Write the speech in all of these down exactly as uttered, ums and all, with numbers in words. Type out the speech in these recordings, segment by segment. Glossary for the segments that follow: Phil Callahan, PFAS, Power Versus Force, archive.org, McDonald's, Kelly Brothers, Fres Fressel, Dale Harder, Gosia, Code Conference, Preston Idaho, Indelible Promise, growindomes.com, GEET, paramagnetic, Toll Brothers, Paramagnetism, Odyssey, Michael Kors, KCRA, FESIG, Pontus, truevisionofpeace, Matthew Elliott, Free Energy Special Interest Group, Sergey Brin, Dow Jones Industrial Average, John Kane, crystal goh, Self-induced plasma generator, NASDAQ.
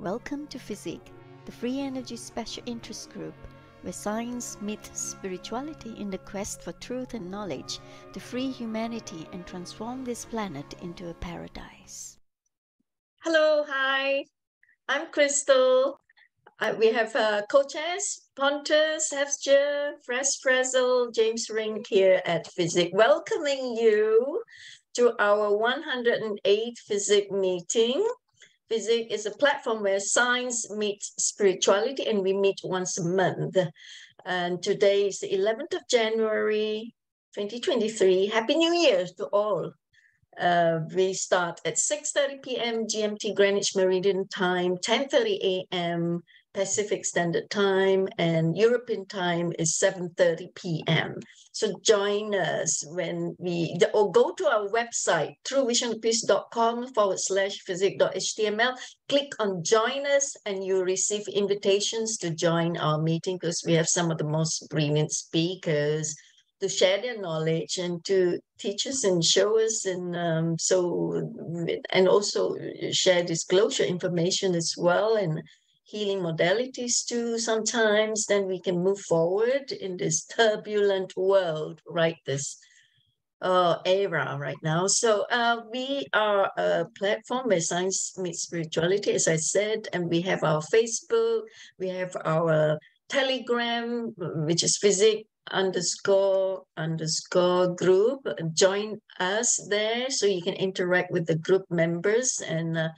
Welcome to FESIG, the Free Energy Special Interest Group, where science meets spirituality in the quest for truth and knowledge to free humanity and transform this planet into a paradise. Hello, hi, I'm Crystal. Uh, we have uh, co-chairs, Pontus, Hefsger, Fres Fressel, James Rink here at FESIG, welcoming you to our one hundred eighth FESIG meeting. FESIG is a platform where science meets spirituality, and we meet once a month. And today is the eleventh of January twenty twenty-three. Happy New Year to all. Uh, we start at six thirty p m G M T Greenwich Meridian Time, ten thirty a m Pacific Standard Time, and European Time is seven thirty p m So join us when we, or go to our website through visionpeace.com forward slash FESIG.html, click on join us, and you'll receive invitations to join our meeting, because we have some of the most brilliant speakers to share their knowledge and to teach us and show us, and um, so, and also share disclosure information as well, and healing modalities too sometimes. Then we can move forward in this turbulent world, right, this uh, era right now. So uh, we are a platform where science meets spirituality, as I said, and we have our Facebook, we have our Telegram, which is FESIG underscore underscore group. Join us there so you can interact with the group members, and uh,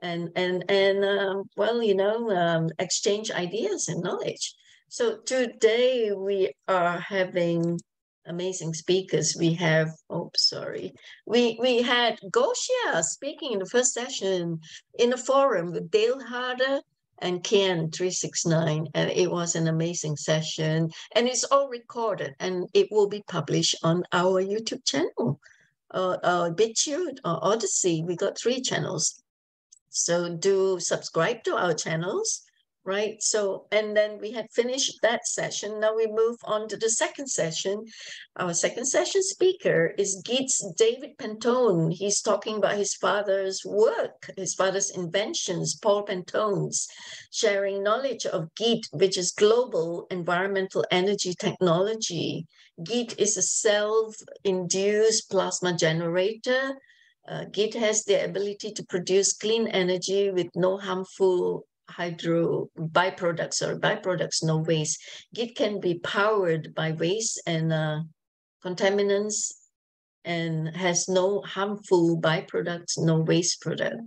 and and and um, well, you know, um, exchange ideas and knowledge. So today we are having amazing speakers. We have, oh, sorry, we we had Gosia speaking in the first session in a forum with Dale Harder and Kian three six nine, and it was an amazing session, and it's all recorded, and it will be published on our YouTube channel, or uh, BitChute, or Odyssey. We got three channels. So do subscribe to our channels, right? So, and then we had finished that session. Now we move on to the second session. Our second session speaker is Geet's David Pantone. He's talking about his father's work, his father's inventions, Paul Pantone's, sharing knowledge of GEET, which is Global Environmental Energy Technology. GEET is a self-induced plasma generator. Uh, GEET has the ability to produce clean energy with no harmful hydro byproducts or byproducts, no waste. GEET can be powered by waste and uh, contaminants, and has no harmful byproducts, no waste product.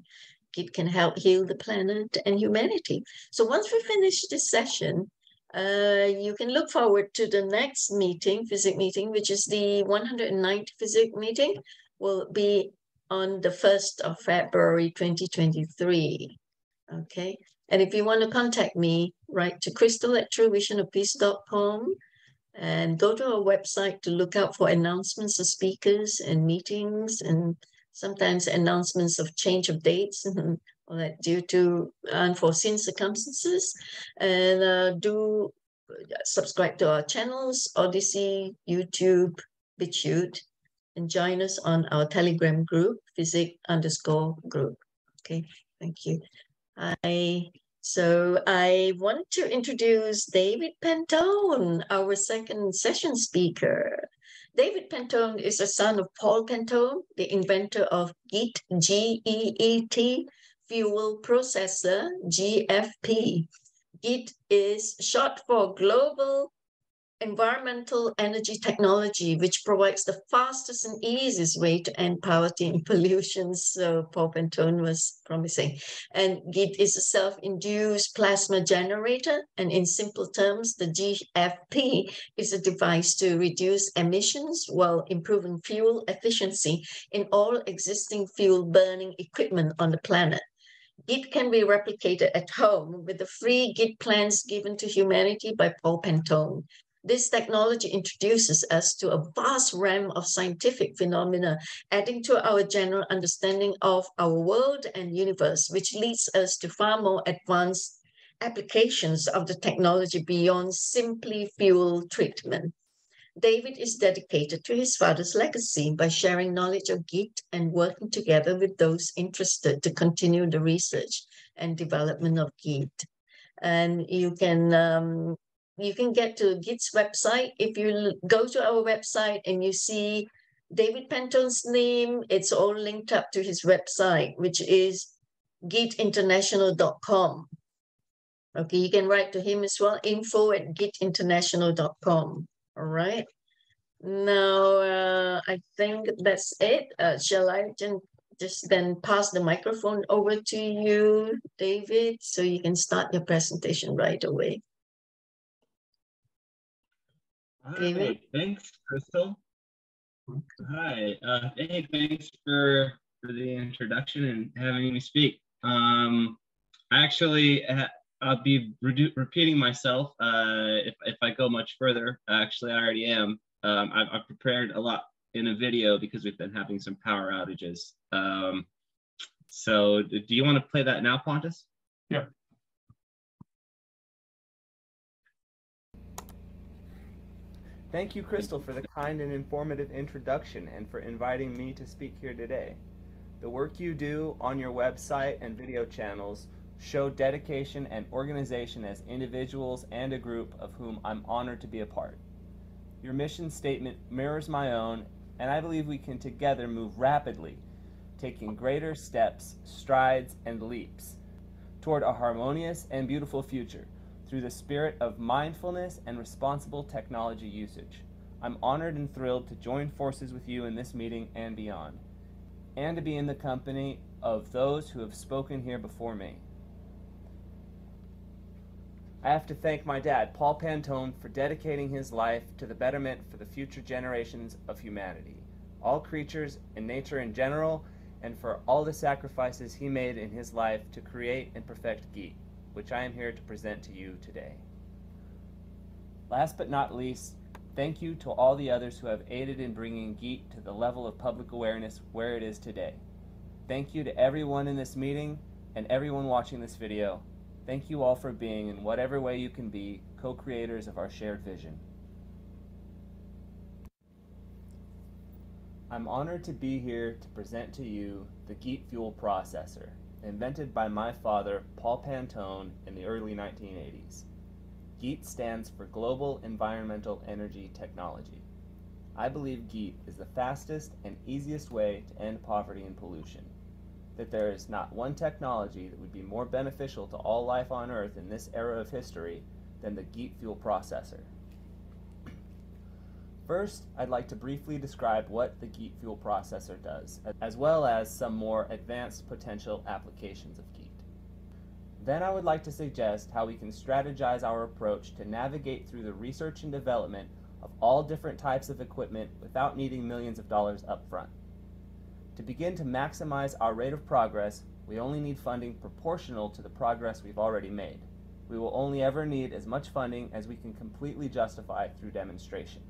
GEET can help heal the planet and humanity. So once we finish this session, uh, you can look forward to the next meeting, FESIG meeting, which is the one hundred ninth FESIG meeting, will be on the first of February twenty twenty-three, okay? And if you want to contact me, write to crystal at true vision of peace dot com, and go to our website to look out for announcements of speakers and meetings, and sometimes announcements of change of dates and all that due to unforeseen circumstances. And uh, do subscribe to our channels, Odyssey, YouTube, BitChute, and join us on our Telegram group, FESIG underscore group. Okay, thank you. I, so I want to introduce David Pantone, our second session speaker. David Pantone is the son of Paul Pantone, the inventor of GEET, G E E T, Fuel Processor, G F P. GEET is short for Global Environmental Energy Technology, which provides the fastest and easiest way to end poverty and pollution. So Paul Pantone was promising. And GEET is a self-induced plasma generator. And in simple terms, the G F P is a device to reduce emissions while improving fuel efficiency in all existing fuel burning equipment on the planet. GEET can be replicated at home with the free GEET plans given to humanity by Paul Pantone. This technology introduces us to a vast realm of scientific phenomena, adding to our general understanding of our world and universe, which leads us to far more advanced applications of the technology beyond simply fuel treatment. David is dedicated to his father's legacy by sharing knowledge of GEET and working together with those interested to continue the research and development of GEET. And you can um, you can get to GEET's website. If you go to our website and you see David Pantone's name, it's all linked up to his website, which is geet international dot com. Okay, you can write to him as well, info at geet international dot com. All right. Now, uh, I think that's it. Uh, shall I just then pass the microphone over to you, David, so you can start your presentation right away? Hi, David. Thanks, Crystal. Hi. Uh, hey, thanks for, for the introduction and having me speak. Um, I actually... Uh, I'll be re repeating myself uh, if, if I go much further. Actually, I already am. Um, I've, I've prepared a lot in a video because we've been having some power outages. Um, so do you want to play that now, Pontus? Yeah. Thank you, Crystal, for the kind and informative introduction and for inviting me to speak here today. The work you do on your website and video channels show dedication and organization as individuals and a group of whom I'm honored to be a part. Your mission statement mirrors my own, and I believe we can together move rapidly, taking greater steps, strides, and leaps toward a harmonious and beautiful future through the spirit of mindfulness and responsible technology usage. I'm honored and thrilled to join forces with you in this meeting and beyond, and to be in the company of those who have spoken here before me. I have to thank my dad, Paul Pantone, for dedicating his life to the betterment for the future generations of humanity, all creatures and nature in general, and for all the sacrifices he made in his life to create and perfect GEET, which I am here to present to you today. Last but not least, thank you to all the others who have aided in bringing GEET to the level of public awareness where it is today. Thank you to everyone in this meeting and everyone watching this video. Thank you all for being, in whatever way you can be, co-creators of our shared vision. I'm honored to be here to present to you the GEET Fuel Processor, invented by my father, Paul Pantone, in the early nineteen eighties. GEET stands for Global Environmental Energy Technology. I believe GEET is the fastest and easiest way to end poverty and pollution. That there is not one technology that would be more beneficial to all life on Earth in this era of history than the GEET Fuel Processor. First, I'd like to briefly describe what the GEET Fuel Processor does, as well as some more advanced potential applications of GEET. Then I would like to suggest how we can strategize our approach to navigate through the research and development of all different types of equipment without needing millions of dollars up front. To begin to maximize our rate of progress, we only need funding proportional to the progress we've already made. We will only ever need as much funding as we can completely justify through demonstration.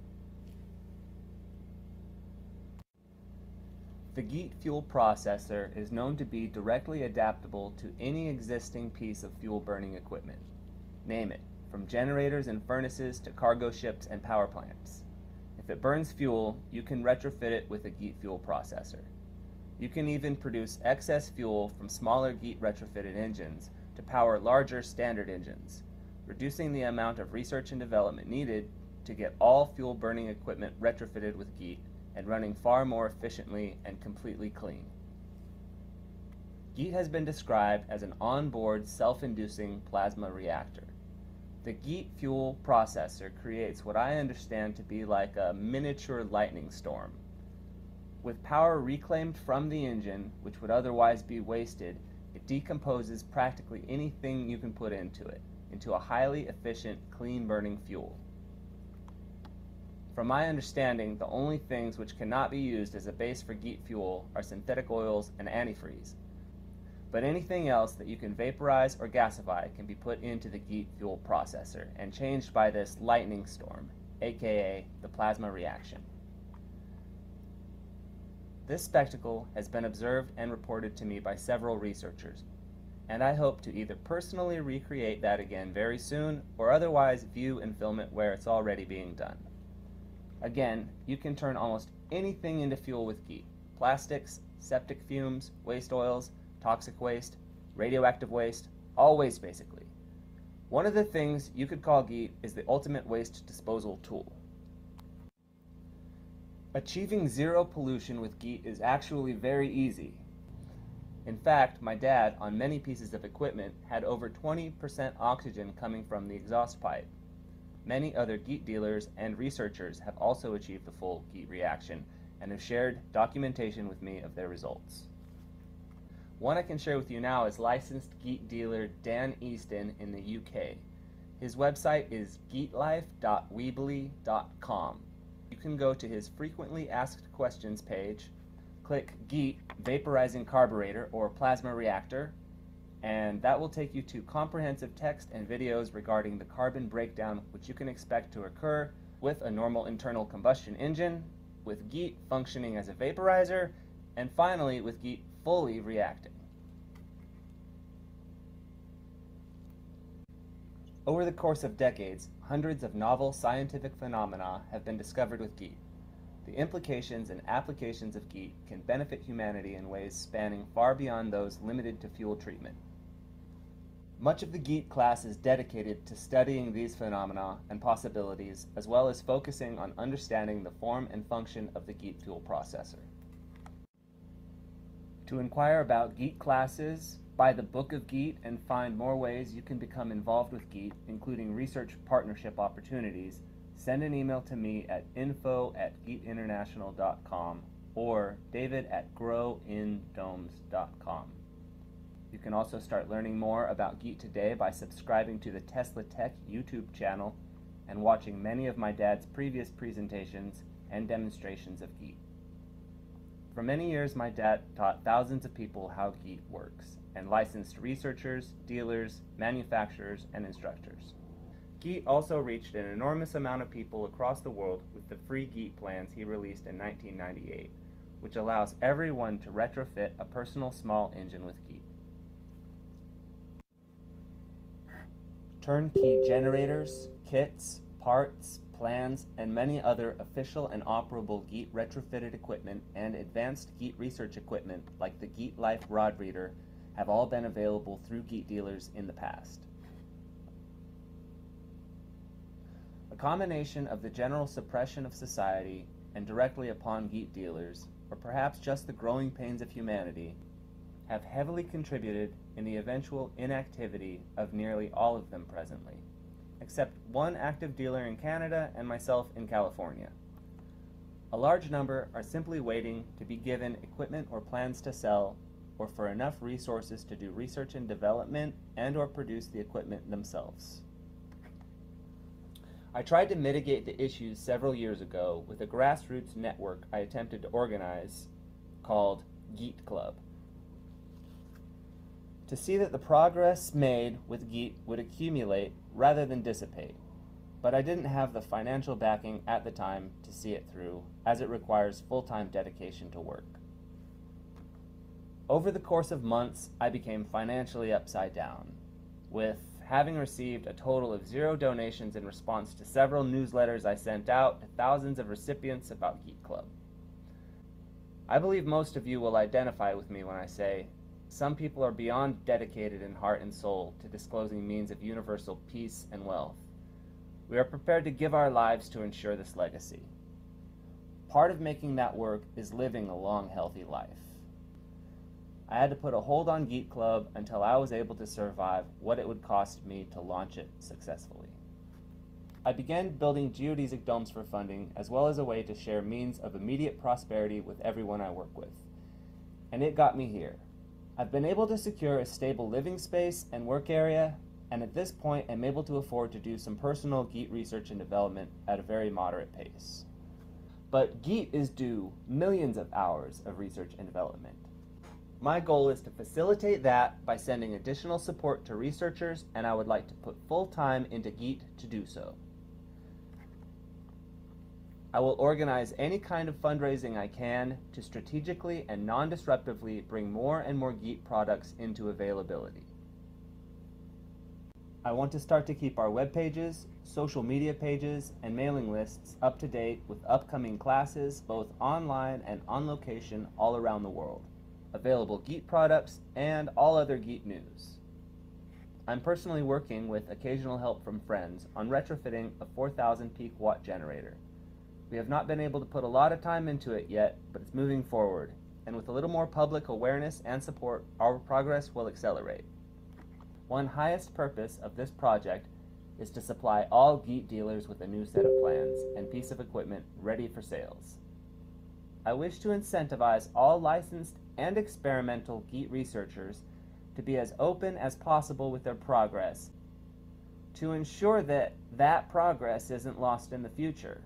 The GEET Fuel Processor is known to be directly adaptable to any existing piece of fuel burning equipment. Name it, from generators and furnaces to cargo ships and power plants. If it burns fuel, you can retrofit it with a GEET Fuel Processor. You can even produce excess fuel from smaller GEET retrofitted engines to power larger standard engines, reducing the amount of research and development needed to get all fuel burning equipment retrofitted with GEET and running far more efficiently and completely clean. GEET has been described as an onboard self-inducing plasma reactor. The GEET Fuel Processor creates what I understand to be like a miniature lightning storm. With power reclaimed from the engine, which would otherwise be wasted, it decomposes practically anything you can put into it, into a highly efficient, clean-burning fuel. From my understanding, the only things which cannot be used as a base for GEET fuel are synthetic oils and antifreeze. But anything else that you can vaporize or gasify can be put into the GEET Fuel Processor and changed by this lightning storm, aka the plasma reaction. This spectacle has been observed and reported to me by several researchers, and I hope to either personally recreate that again very soon or otherwise view and film it where it's already being done. Again, you can turn almost anything into fuel with GEET. Plastics, septic fumes, waste oils, toxic waste, radioactive waste, all waste basically. One of the things you could call GEET is the ultimate waste disposal tool. Achieving zero pollution with GEET is actually very easy. In fact, my dad, on many pieces of equipment, had over twenty percent oxygen coming from the exhaust pipe. Many other GEET dealers and researchers have also achieved the full GEET reaction and have shared documentation with me of their results. One I can share with you now is licensed GEET dealer Dan Easton in the U K. His website is geet life dot weebly dot com. You can go to his frequently asked questions page, click GEET vaporizing carburetor or plasma reactor, and that will take you to comprehensive text and videos regarding the carbon breakdown which you can expect to occur with a normal internal combustion engine, with GEET functioning as a vaporizer, and finally with GEET fully reacting. Over the course of decades, hundreds of novel scientific phenomena have been discovered with GEET. The implications and applications of GEET can benefit humanity in ways spanning far beyond those limited to fuel treatment. Much of the GEET class is dedicated to studying these phenomena and possibilities, as well as focusing on understanding the form and function of the GEET fuel processor. To inquire about GEET classes, buy the book of GEET, and find more ways you can become involved with GEET, including research partnership opportunities, send an email to me at info at geet international dot com or david at grow in domes dot com. You can also start learning more about GEET today by subscribing to the Tesla Tech YouTube channel and watching many of my dad's previous presentations and demonstrations of GEET. For many years, my dad taught thousands of people how GEET works, and licensed researchers, dealers, manufacturers, and instructors. GEET also reached an enormous amount of people across the world with the free GEET plans he released in nineteen ninety-eight, which allows everyone to retrofit a personal small engine with GEET. Turnkey generators, kits, parts, plans, and many other official and operable GEET retrofitted equipment and advanced GEET research equipment like the GEET Life rod reader have all been available through GEET dealers in the past. A combination of the general suppression of society and directly upon GEET dealers, or perhaps just the growing pains of humanity, have heavily contributed in the eventual inactivity of nearly all of them presently, except one active dealer in Canada and myself in California. A large number are simply waiting to be given equipment or plans to sell, or for enough resources to do research and development and or produce the equipment themselves. I tried to mitigate the issues several years ago with a grassroots network I attempted to organize called GEET Club. To see that the progress made with GEET would accumulate rather than dissipate, but I didn't have the financial backing at the time to see it through, as it requires full-time dedication to work. Over the course of months, I became financially upside down, with having received a total of zero donations in response to several newsletters I sent out to thousands of recipients about GEET Club. I believe most of you will identify with me when I say, some people are beyond dedicated in heart and soul to disclosing means of universal peace and wealth. We are prepared to give our lives to ensure this legacy. Part of making that work is living a long, healthy life. I had to put a hold on GEET Club until I was able to survive what it would cost me to launch it successfully. I began building geodesic domes for funding, as well as a way to share means of immediate prosperity with everyone I work with. And it got me here. I've been able to secure a stable living space and work area, and at this point am able to afford to do some personal GEET research and development at a very moderate pace. But GEET is due millions of hours of research and development. My goal is to facilitate that by sending additional support to researchers, and I would like to put full time into GEET to do so. I will organize any kind of fundraising I can to strategically and non-disruptively bring more and more GEET products into availability. I want to start to keep our web pages, social media pages, and mailing lists up to date with upcoming classes both online and on location all around the world, available GEET products, and all other GEET news. I'm personally working with occasional help from friends on retrofitting a four thousand peak watt generator. We have not been able to put a lot of time into it yet, but it's moving forward, and with a little more public awareness and support, our progress will accelerate. One highest purpose of this project is to supply all GEET dealers with a new set of plans and piece of equipment ready for sales. I wish to incentivize all licensed and experimental GEET researchers to be as open as possible with their progress to ensure that that progress isn't lost in the future.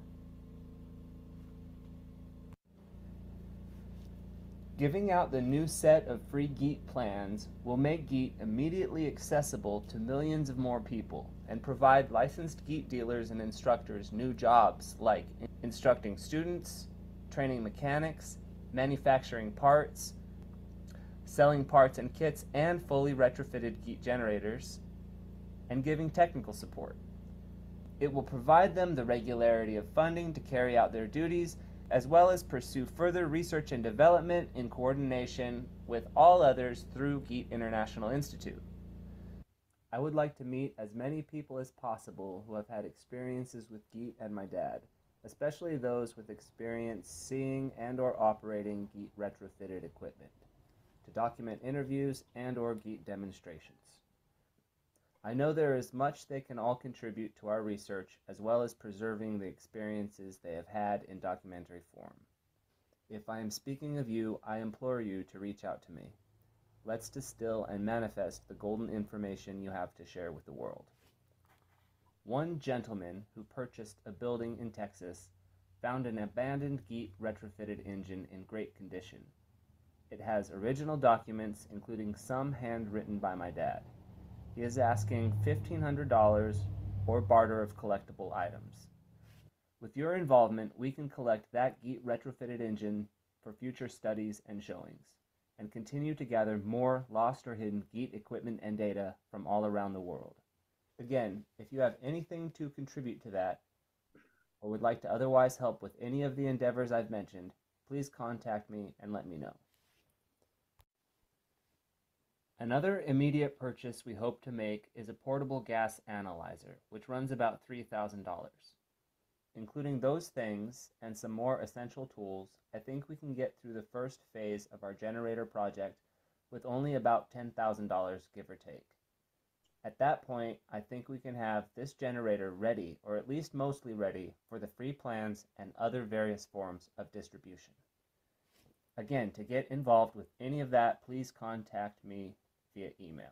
Giving out the new set of free GEET plans will make GEET immediately accessible to millions of more people and provide licensed GEET dealers and instructors new jobs like instructing students, training mechanics, manufacturing parts, selling parts and kits and fully retrofitted GEET generators, and giving technical support. It will provide them the regularity of funding to carry out their duties, as well as pursue further research and development in coordination with all others through GEET International Institute. I would like to meet as many people as possible who have had experiences with GEET and my dad, especially those with experience seeing and or operating GEET retrofitted equipment, to document interviews and or GEET demonstrations. I know there is much they can all contribute to our research, as well as preserving the experiences they have had in documentary form. If I am speaking of you, I implore you to reach out to me. Let's distill and manifest the golden information you have to share with the world. One gentleman who purchased a building in Texas found an abandoned GEET retrofitted engine in great condition. It has original documents, including some handwritten by my dad. He is asking fifteen hundred dollars or barter of collectible items. With your involvement, we can collect that GEET retrofitted engine for future studies and showings, and continue to gather more lost or hidden GEET equipment and data from all around the world. Again, if you have anything to contribute to that, or would like to otherwise help with any of the endeavors I've mentioned, please contact me and let me know. Another immediate purchase we hope to make is a portable gas analyzer, which runs about three thousand dollars. Including those things and some more essential tools, I think we can get through the first phase of our generator project with only about ten thousand dollars, give or take. At that point, I think we can have this generator ready, or at least mostly ready, for the free plans and other various forms of distribution. Again, to get involved with any of that, please contact me via email.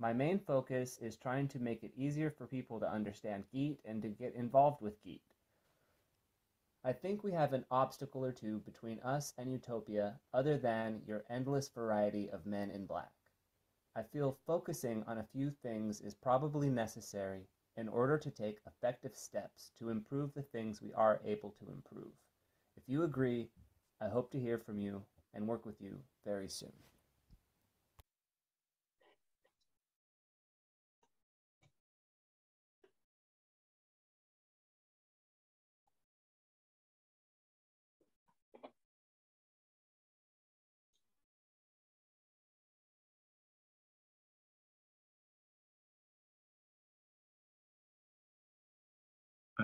My main focus is trying to make it easier for people to understand GEET and to get involved with GEET. I think we have an obstacle or two between us and Utopia other than your endless variety of men in black. I feel focusing on a few things is probably necessary in order to take effective steps to improve the things we are able to improve. If you agree, I hope to hear from you and work with you very soon.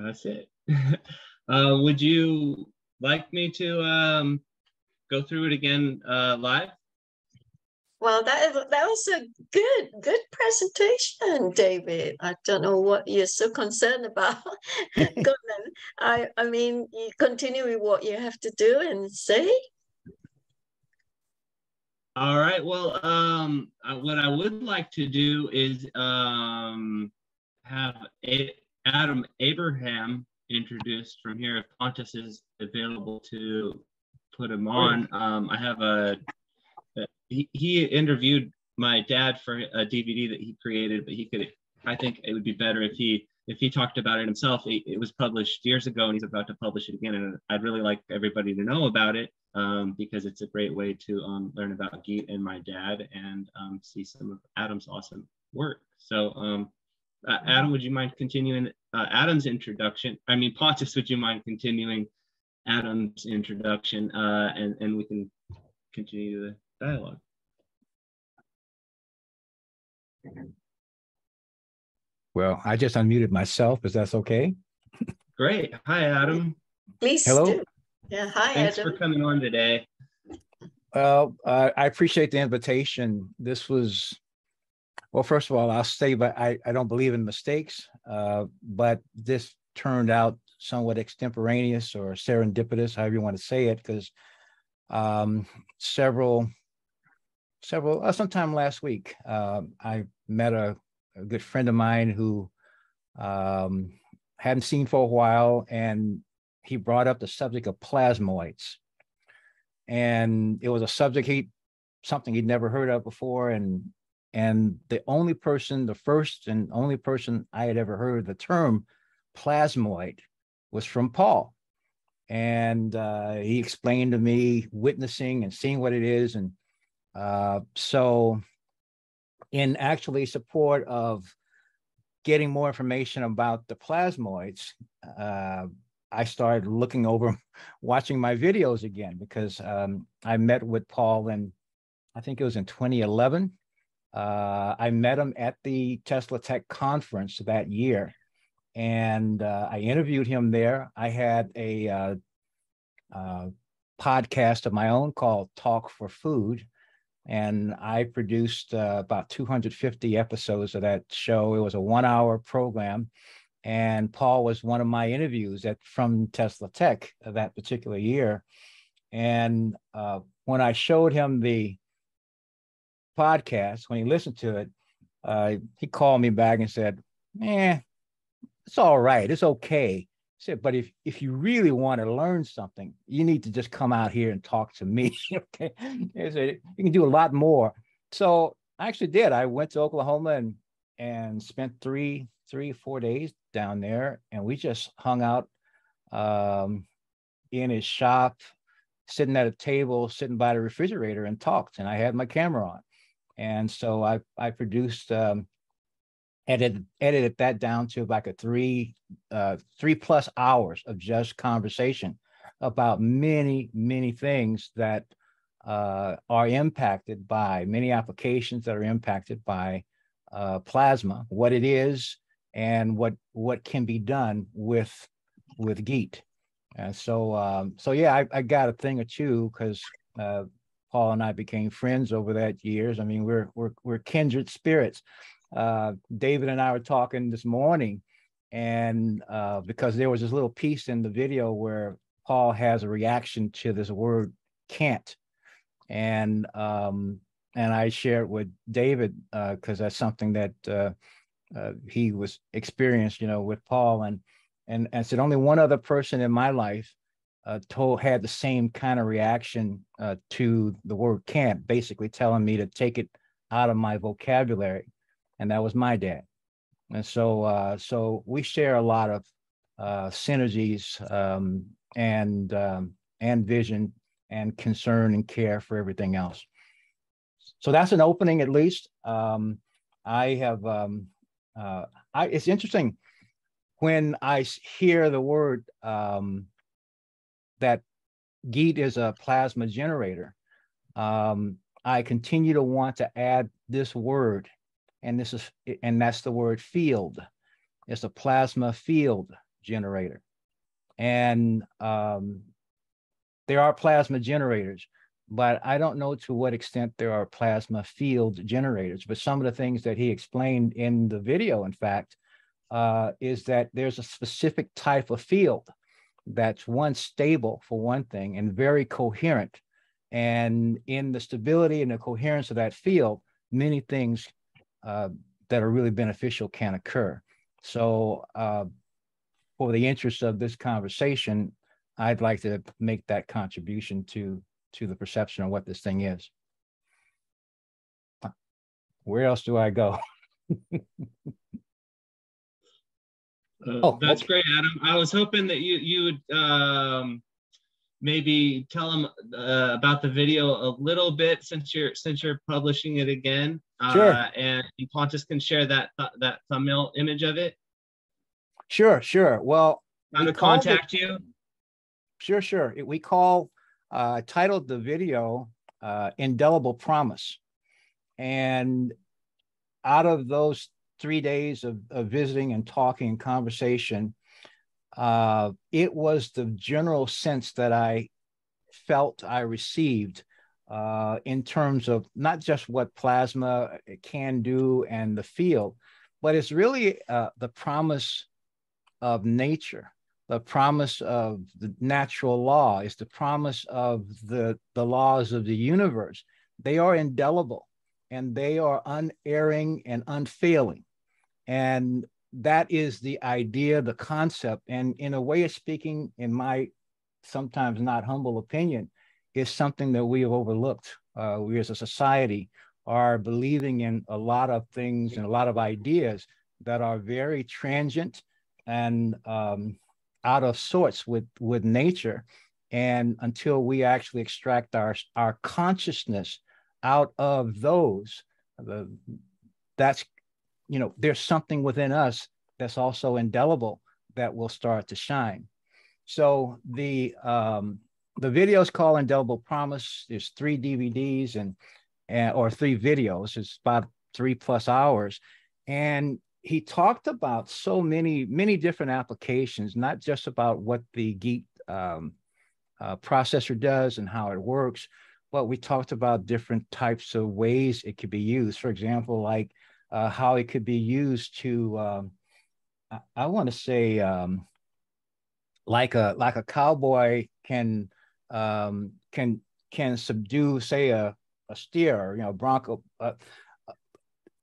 That's it. uh, would you like me to um, go through it again uh, live? Well, that that was a good good presentation, David. I don't know what you're so concerned about. I I mean, you continue with what you have to do and say. All right. Well, um, what I would like to do is um, have a. Adam Abraham introduced from here. If Pontus is available to put him on, um, I have a, a he, he interviewed my dad for a D V D that he created, but he could, I think it would be better if he, if he talked about it himself. It, it was published years ago and he's about to publish it again. And I'd really like everybody to know about it um, because it's a great way to um, learn about GEET and my dad and um, see some of Adam's awesome work. So um, uh, Adam, would you mind continuing uh, Adam's introduction? I mean, Pontus, would you mind continuing Adam's introduction uh, and, and we can continue the dialogue. Well, I just unmuted myself. Is that okay? Great. Hi, Adam. Please. Hello. Do. Yeah. Hi, Thanks Adam. Thanks for coming on today. Well, uh, I appreciate the invitation. This was, well, first of all, I'll say, but I, I don't believe in mistakes, uh, but this turned out somewhat extemporaneous or serendipitous, however you want to say it, because um, several, several, uh, sometime last week, uh, I met a, a good friend of mine who um, hadn't seen for a while, and he brought up the subject of plasmoids. And it was a subject he, something he'd never heard of before. And, and the only person, the first and only person I had ever heard the term plasmoid was from Paul. And uh, he explained to me witnessing and seeing what it is. And uh, so in actually support of getting more information about the plasmoids, uh, I started looking over, watching my videos again, because um, I met with Paul in, I think it was in twenty eleven. Uh, I met him at the Tesla Tech conference that year, and uh, I interviewed him there. I had a uh, uh, podcast of my own called Talk for Food, and I produced uh, about two hundred fifty episodes of that show. It was a one-hour program. And Paul was one of my interviews at from Tesla Tech that particular year. And uh, when I showed him the podcast, when he listened to it, uh, he called me back and said, eh, it's all right. It's okay. He said, but if, if you really want to learn something, you need to just come out here and talk to me. Okay. He said, you can do a lot more. So I actually did. I went to Oklahoma and, and spent three three, four days down there. And we just hung out um, in his shop, sitting at a table, sitting by the refrigerator and talked. And I had my camera on. And so I, I produced, um, edited, edited that down to like a three, uh, three plus hours of just conversation about many, many things that uh, are impacted by, many applications that are impacted by uh, plasma, what it is, and what what can be done with with GEET. And so um so yeah, I, I got a thing or two, because uh Paul and I became friends over that years. I mean, we're we're we're kindred spirits. uh David and I were talking this morning, and uh because there was this little piece in the video where Paul has a reaction to this word can't, and um and I shared with David, uh because that's something that uh Uh, he was experienced, you know, with Paul, and and and said only one other person in my life uh, told had the same kind of reaction uh, to the word can't, basically telling me to take it out of my vocabulary, and that was my dad. And so uh, so we share a lot of uh, synergies um, and um, and vision and concern and care for everything else. So that's an opening, at least. Um, I have. Um, Uh, I, it's interesting when I hear the word um, that GEET is a plasma generator. Um, I continue to want to add this word, and this is, and that's the word field. It's a plasma field generator, and um, there are plasma generators, but I don't know to what extent there are plasma field generators. But some of the things that he explained in the video, in fact, uh, is that there's a specific type of field that's one stable for one thing and very coherent. And in the stability and the coherence of that field, many things uh, that are really beneficial can occur. So uh, for the interest of this conversation, I'd like to make that contribution to to the perception of what this thing is. Where else do I go? uh, oh, that's okay. Great, Adam. I was hoping that you you would um, maybe tell them uh, about the video a little bit, since you're since you're publishing it again. Sure. Uh, and Pontus can share that th that thumbnail image of it. Sure, sure. Well, I'm going to contact it, you. Sure, sure. It, we call uh, titled the video uh, Indelible Promise. And out of those three days of, of visiting and talking and conversation, uh, it was the general sense that I felt I received Uh, in terms of not just what plasma can do and the field, but it's really uh, the promise of nature, the promise of the natural law, it's the promise of the, the laws of the universe. They are indelible and they are unerring and unfailing. And that is the idea, the concept. And in a way of speaking, in my sometimes not humble opinion, is something that we have overlooked. Uh, we as a society are believing in a lot of things and a lot of ideas that are very transient and um, out of sorts with, with nature. And until we actually extract our, our consciousness out of those, the, that's, you know, there's something within us that's also indelible that will start to shine. So the, um, The video is called Indelible Promise. There's three D V Ds and, and or three videos. It's about three plus hours. And he talked about so many, many different applications, not just about what the GEET um, uh, processor does and how it works, but we talked about different types of ways it could be used. For example, like uh, how it could be used to, um, I, I want to say, um, like a like a cowboy can Um, can can subdue, say, a, a steer, you know, bronco. Uh,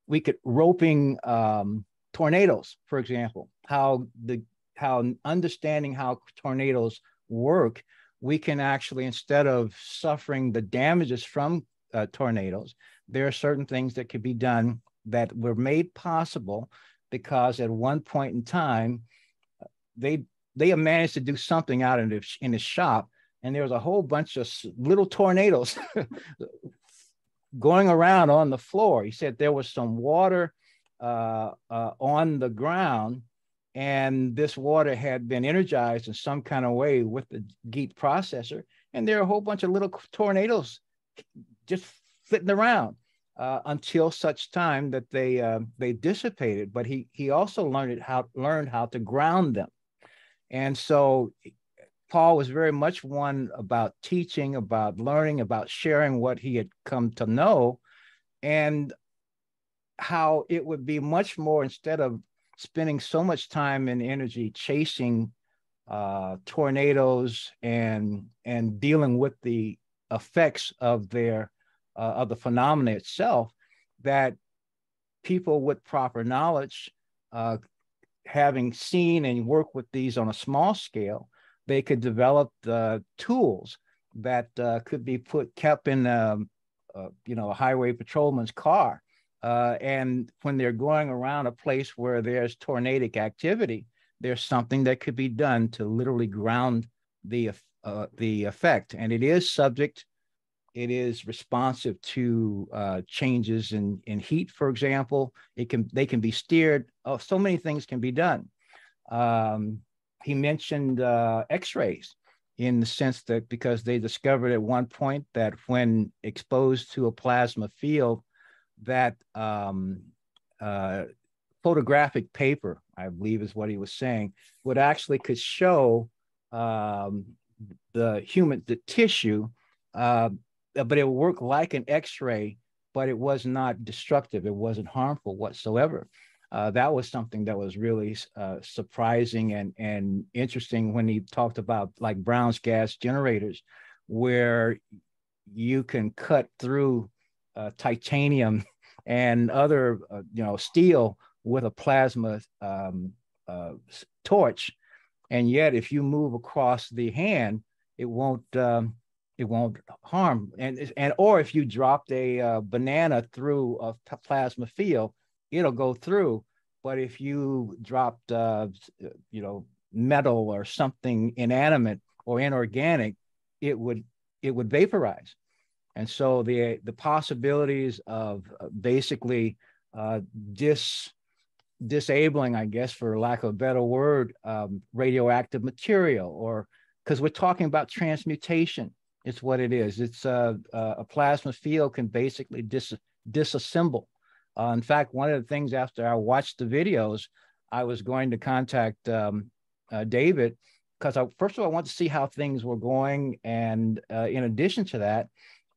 we could roping um, tornadoes, for example. How the how understanding how tornadoes work, we can actually, instead of suffering the damages from uh, tornadoes, there are certain things that could be done that were made possible because at one point in time, they they have managed to do something out in the in the shop. And there was a whole bunch of little tornadoes going around on the floor. He said there was some water uh, uh, on the ground, and this water had been energized in some kind of way with the GEET processor. And there are a whole bunch of little tornadoes just flitting around uh, until such time that they uh, they dissipated. But he he also learned it how learned how to ground them, and so Paul was very much one about teaching, about learning, about sharing what he had come to know, and how it would be much more, instead of spending so much time and energy chasing uh, tornadoes and and dealing with the effects of their uh, of the phenomena itself, that people with proper knowledge, uh, having seen and worked with these on a small scale, they could develop the uh, tools that uh, could be put kept in, um, uh, you know, a highway patrolman's car. Uh, and when they're going around a place where there's tornadic activity, there's something that could be done to literally ground the uh, the effect. And it is subject, it is responsive to uh, changes in in heat, for example. It can they can be steered. Oh, so many things can be done. Um, He mentioned uh, X-rays in the sense that because they discovered at one point that when exposed to a plasma field, that um, uh, photographic paper, I believe is what he was saying, would actually could show um, the human, the tissue, uh, but it worked like an X-ray, but it was not destructive. It wasn't harmful whatsoever. Uh, that was something that was really uh, surprising and, and interesting when he talked about like Brown's gas generators, where you can cut through uh, titanium and other, uh, you know, steel with a plasma um, uh, torch. And yet if you move across the hand, it won't, um, it won't harm. And, and or if you dropped a uh, banana through a plasma field, it'll go through. But if you dropped, uh, you know, metal or something inanimate or inorganic, it would it would vaporize. And so the the possibilities of basically uh, dis disabling, I guess, for lack of a better word, um, radioactive material, or because we're talking about transmutation, it's what it is. It's uh, uh, a plasma field can basically dis disassemble. Uh, in fact, one of the things after I watched the videos, I was going to contact um, uh, David because I, first of all, I wanted to see how things were going, and uh, in addition to that,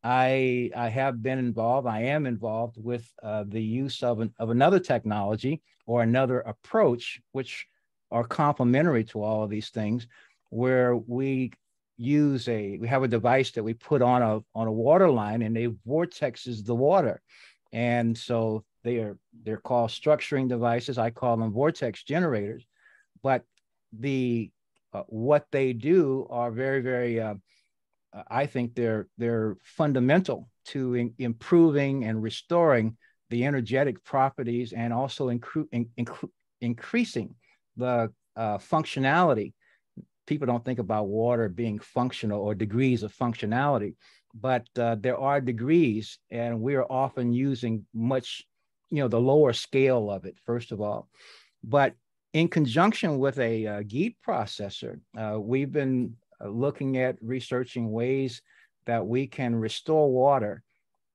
I, I have been involved, I am involved with uh, the use of, an, of another technology or another approach, which are complementary to all of these things, where we use a, we have a device that we put on a, on a water line, and it vortexes the water. And so they are, they're called structuring devices. I call them vortex generators, but the, uh, what they do are very, very, uh, I think they're they're fundamental to in, improving and restoring the energetic properties, and also incre in, inc increasing the uh, functionality. People don't think about water being functional or degrees of functionality, but uh, there are degrees, and we are often using much, you know, the lower scale of it, first of all. But in conjunction with a uh, GEET processor, uh, we've been looking at researching ways that we can restore water,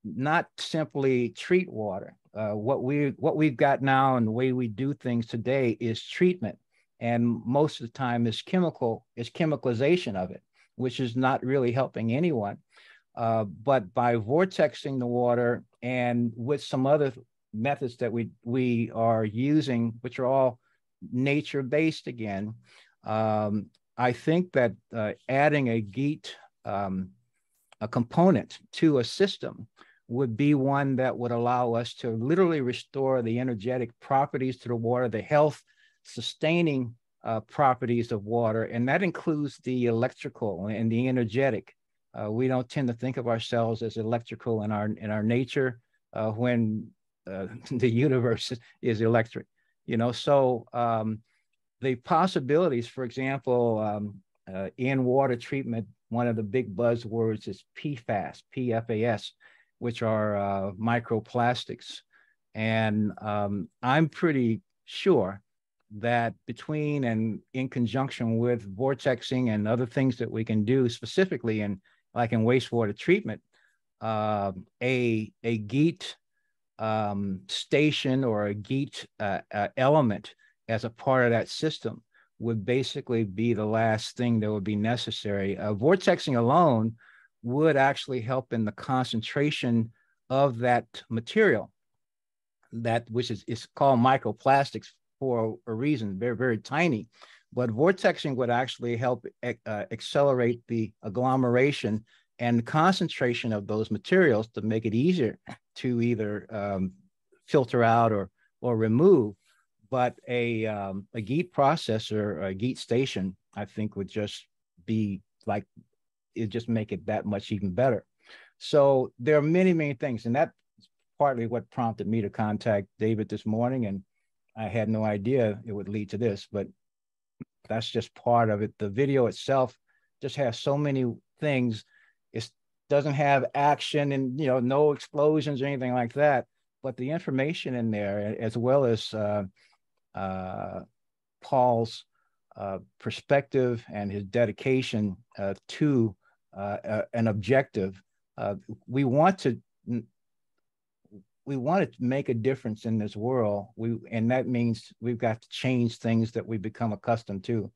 not simply treat water. Uh, what we what we've got now and the way we do things today is treatment, and most of the time is chemical, is chemicalization of it, which is not really helping anyone. Uh, but by vortexing the water, and with some other methods that we we are using, which are all nature-based again. Um, I think that uh, adding a GEET um, a component to a system would be one that would allow us to literally restore the energetic properties to the water, the health sustaining uh, properties of water. And that includes the electrical and the energetic. Uh, we don't tend to think of ourselves as electrical in our, in our nature uh, when uh, the universe is electric, you know, so um, the possibilities, for example, um, uh, in water treatment, one of the big buzzwords is P FAS, P F A S, which are uh, microplastics. And um, I'm pretty sure that between and in conjunction with vortexing and other things that we can do specifically in, like in wastewater treatment, uh, a, a GEET um, station or a GEET uh, uh, element as a part of that system would basically be the last thing that would be necessary. Uh, vortexing alone would actually help in the concentration of that material, that which is it's called microplastics for a reason, very, very tiny. But vortexing would actually help ac uh, accelerate the agglomeration and concentration of those materials to make it easier to either um, filter out or, or remove. But a, um, a GEET processor, or a GEET station, I think would just be like, it just make it that much even better. So there are many, many things. And that's partly what prompted me to contact David this morning. And I had no idea it would lead to this, but that's just part of it. The video itself just has so many things. It doesn't have action and, you know, no explosions or anything like that. But the information in there, as well as uh, Uh, Paul's uh, perspective and his dedication uh, to uh, uh, an objective. Uh, we want to we want to make a difference in this world. We and that means we've got to change things that we become accustomed to.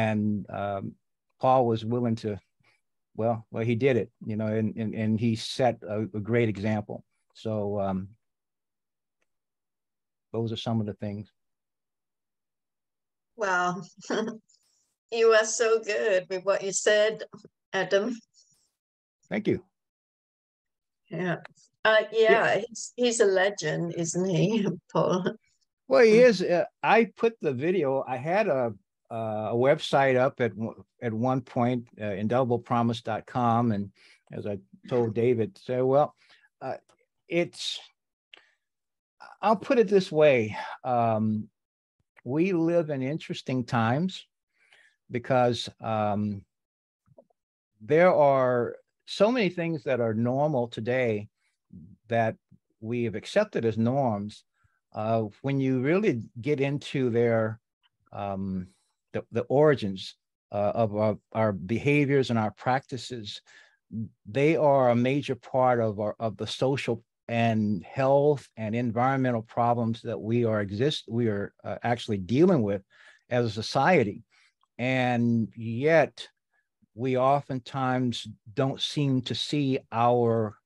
And um, Paul was willing to. Well, well, he did it, you know, and and, and he set a, a great example. So um, those are some of the things. Wow, you are so good with what you said, Adam. Thank you. Yeah, uh, yeah, yeah. He's, he's a legend, isn't he, Paul? Well, he is. Uh, I put the video. I had a uh, a website up at at one point, uh, indelible promise dot com, and as I told David, say, so, well, uh, it's. I'll put it this way. Um, We live in interesting times because um, there are so many things that are normal today that we have accepted as norms, uh, when you really get into their um, the, the origins uh, of our, our behaviors and our practices, they are a major part of our, of the social and health and environmental problems that we are exist we are uh, actually dealing with as a society, and yet we oftentimes don't seem to see our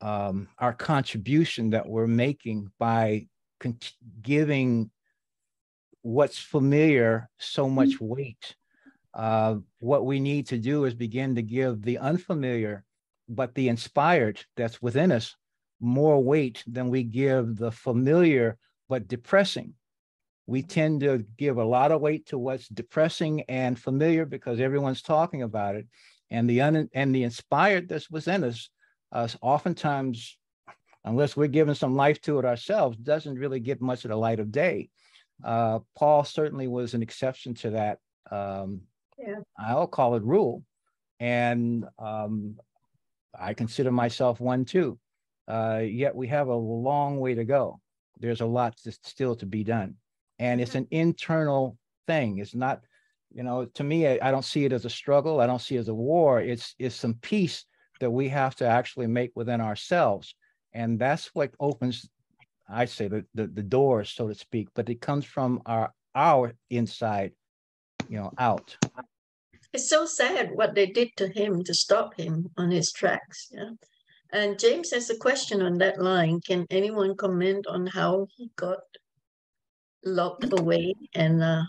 um, our contribution that we're making by giving what's familiar so much weight. Uh, what we need to do is begin to give the unfamiliar, but the inspired that's within us, more weight than we give the familiar but depressing. We tend to give a lot of weight to what's depressing and familiar because everyone's talking about it, and the un and the inspired that's within us, uh, oftentimes, unless we're giving some life to it ourselves, doesn't really get much of the light of day. Uh, Paul certainly was an exception to that. Um, yeah. I'll call it rule, and um, I consider myself one too. Uh, yet we have a long way to go. There's a lot to, still to be done. And it's an internal thing. It's not, you know, to me, I, I don't see it as a struggle. I don't see it as a war. It's, it's some peace that we have to actually make within ourselves. And that's what opens, I say, the, the, the doors, so to speak, but it comes from our, our inside, you know, out. It's so sad what they did to him to stop him on his tracks. Yeah. And James has a question on that line. Can anyone comment on how he got locked away, and uh,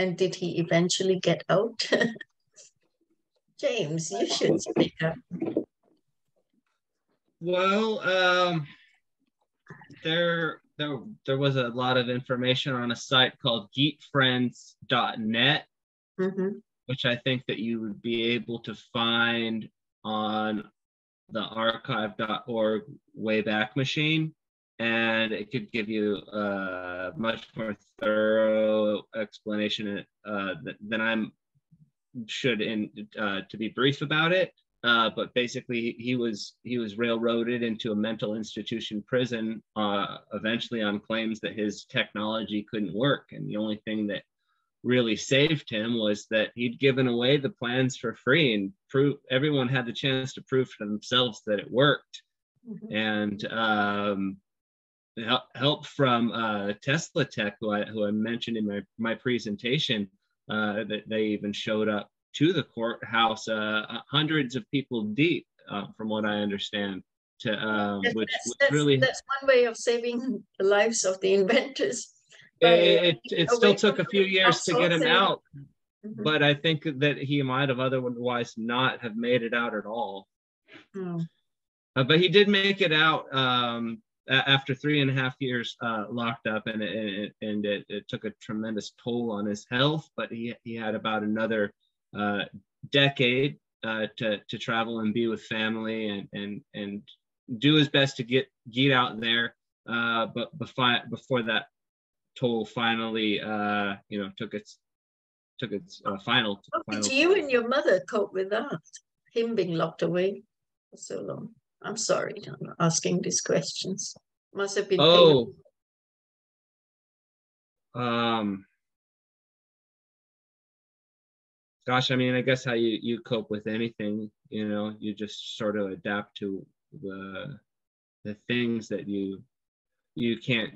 and did he eventually get out? James, you should speak up. Well, um, there, there, there was a lot of information on a site called geet friends dot net, mm-hmm. which I think that you would be able to find on the archive dot org Wayback Machine. And it could give you a much more thorough explanation uh, than I should in, uh, to be brief about it. Uh, but basically, he was he was railroaded into a mental institution prison, uh, eventually on claims that his technology couldn't work. And the only thing that really saved him was that he'd given away the plans for free, and prove, everyone had the chance to prove to themselves that it worked. Mm-hmm. And um, help from uh, Tesla Tech, who I, who I mentioned in my, my presentation, uh, that they even showed up to the courthouse, uh, hundreds of people deep, uh, from what I understand, to, uh, that's, which, which that's, really- That's one way of saving the lives of the inventors. It, it, it still took a few years to get him out, mm-hmm. but I think that he might have otherwise not have made it out at all. Oh. Uh, but he did make it out, um, after three and a half years uh, locked up, and, and, and it, it took a tremendous toll on his health, but he, he had about another uh, decade uh, to, to travel and be with family, and, and, and do his best to get, get out there. Uh, but before, before that toll finally, uh, you know, took its, took its uh, final. How final did you and your mother cope with that, him being locked away for so long? I'm sorry, I'm asking these questions. Must have been. Oh. Um, gosh, I mean, I guess how you, you cope with anything, you know, you just sort of adapt to the the things that you you can't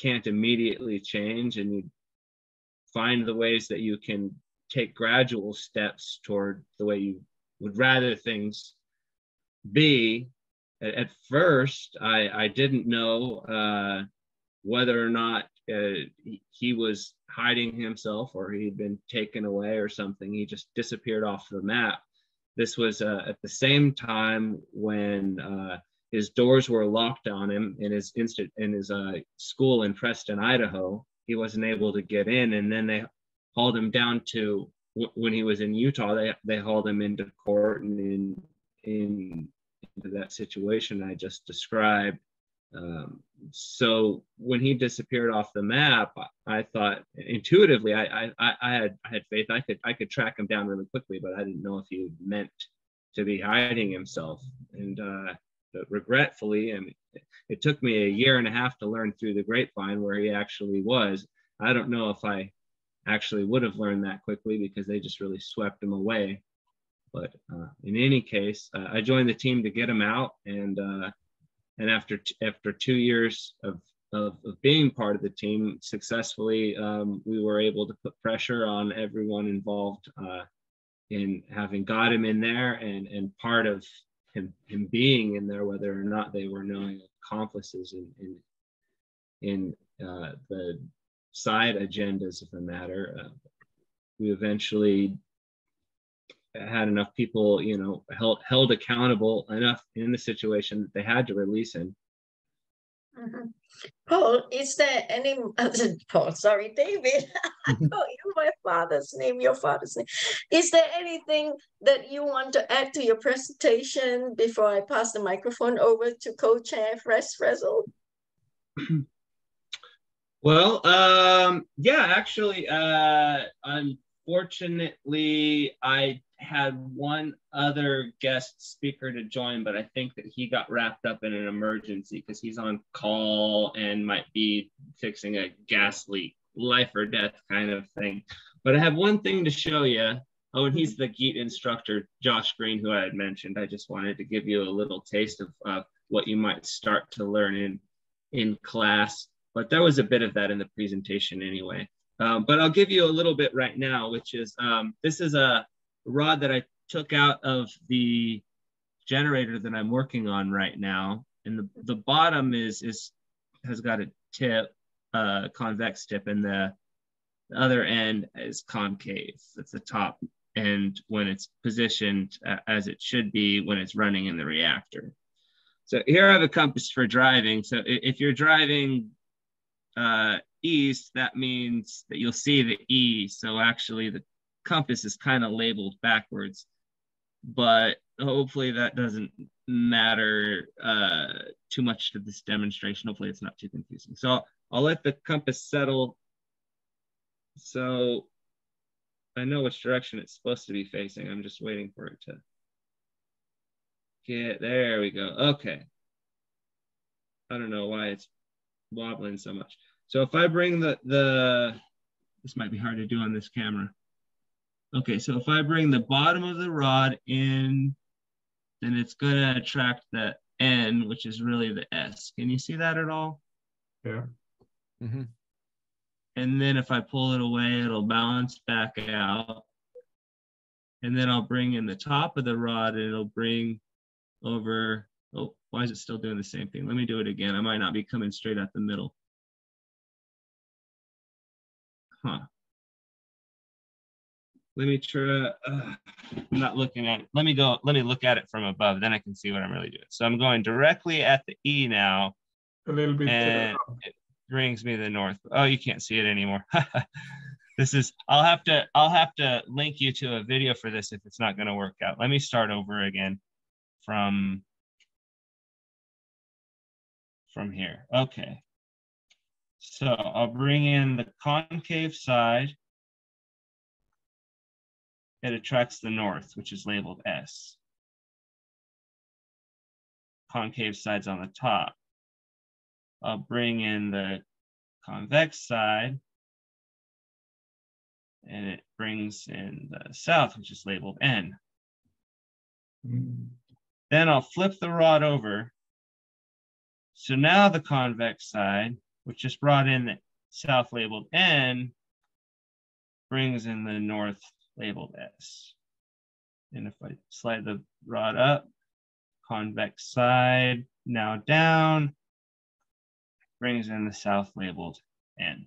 can't immediately change, and you find the ways that you can take gradual steps toward the way you would rather things be. At first, I, I didn't know uh, whether or not uh, he was hiding himself or he'd been taken away or something. He just disappeared off the map. This was uh, at the same time when uh, his doors were locked on him in his instant in his uh, school in Preston, Idaho. He wasn't able to get in, and then they hauled him down to when he was in Utah. They they hauled him into court and in. In, into that situation I just described. Um, so when he disappeared off the map, I, I thought intuitively I, I I had I had faith I could I could track him down really quickly, but I didn't know if he meant to be hiding himself. And uh, regretfully, and it took me a year and a half to learn through the grapevine where he actually was. I don't know if I actually would have learned that quickly because they just really swept him away. But uh, in any case, uh, I joined the team to get him out. And uh, and after t after two years of, of, of being part of the team successfully, um, we were able to put pressure on everyone involved uh, in having got him in there, and, and part of him, him being in there, whether or not they were knowing accomplices in, in, in uh, the side agendas of the matter. Uh, we eventually had enough people, you know, held held accountable enough in the situation that they had to release him. Mm-hmm. Paul, is there any other Paul? Sorry, David. I call you my father's name, your father's name. Is there anything that you want to add to your presentation before I pass the microphone over to co-chair Fres Fressel? Well, um, yeah, actually, uh, unfortunately, I had one other guest speaker to join, but I think that he got wrapped up in an emergency because he's on call and might be fixing a gas leak, life or death kind of thing. But I have one thing to show you. Oh, and he's the GEET instructor, Josh Green, who I had mentioned. I just wanted to give you a little taste of uh, what you might start to learn in, in class. But there was a bit of that in the presentation anyway. Um, but I'll give you a little bit right now, which is, um, this is a rod that I took out of the generator that I'm working on right now. And the, the bottom is, is has got a tip, uh, convex tip, and the, the other end is concave. That's the top end when it's positioned uh, as it should be when it's running in the reactor. So here I have a compass for driving. So if you're driving uh east, that means that you'll see the E. So actually the compass is kind of labeled backwards, but hopefully that doesn't matter uh too much to this demonstration. Hopefully it's not too confusing. So I'll, I'll let the compass settle so I know which direction it's supposed to be facing. I'm just waiting for it to get, there we go. Okay, I don't know why it's wobbling so much. So if I bring the, the, this might be hard to do on this camera. Okay, so if I bring the bottom of the rod in, then it's gonna attract the N, which is really the S. Can you see that at all? Yeah. Mm-hmm. And then if I pull it away, it'll bounce back out. And then I'll bring in the top of the rod and it'll bring over, oh, why is it still doing the same thing? Let me do it again. I might not be coming straight at the middle. Huh. Let me try, uh, I'm not looking at it. Let me go, let me look at it from above. Then I can see what I'm really doing. So I'm going directly at the E now. A little bit. And it brings me to the north. Oh, you can't see it anymore. This is, I'll have to, I'll have to link you to a video for this if it's not gonna work out. Let me start over again from, from here. Okay, so I'll bring in the concave side. It attracts the north, which is labeled S. Concave side's on the top. I'll bring in the convex side and it brings in the south, which is labeled N. Then I'll flip the rod over. So now the convex side, which just brought in the south labeled N, brings in the north labeled S. And if I slide the rod up, convex side now down, brings in the south labeled N.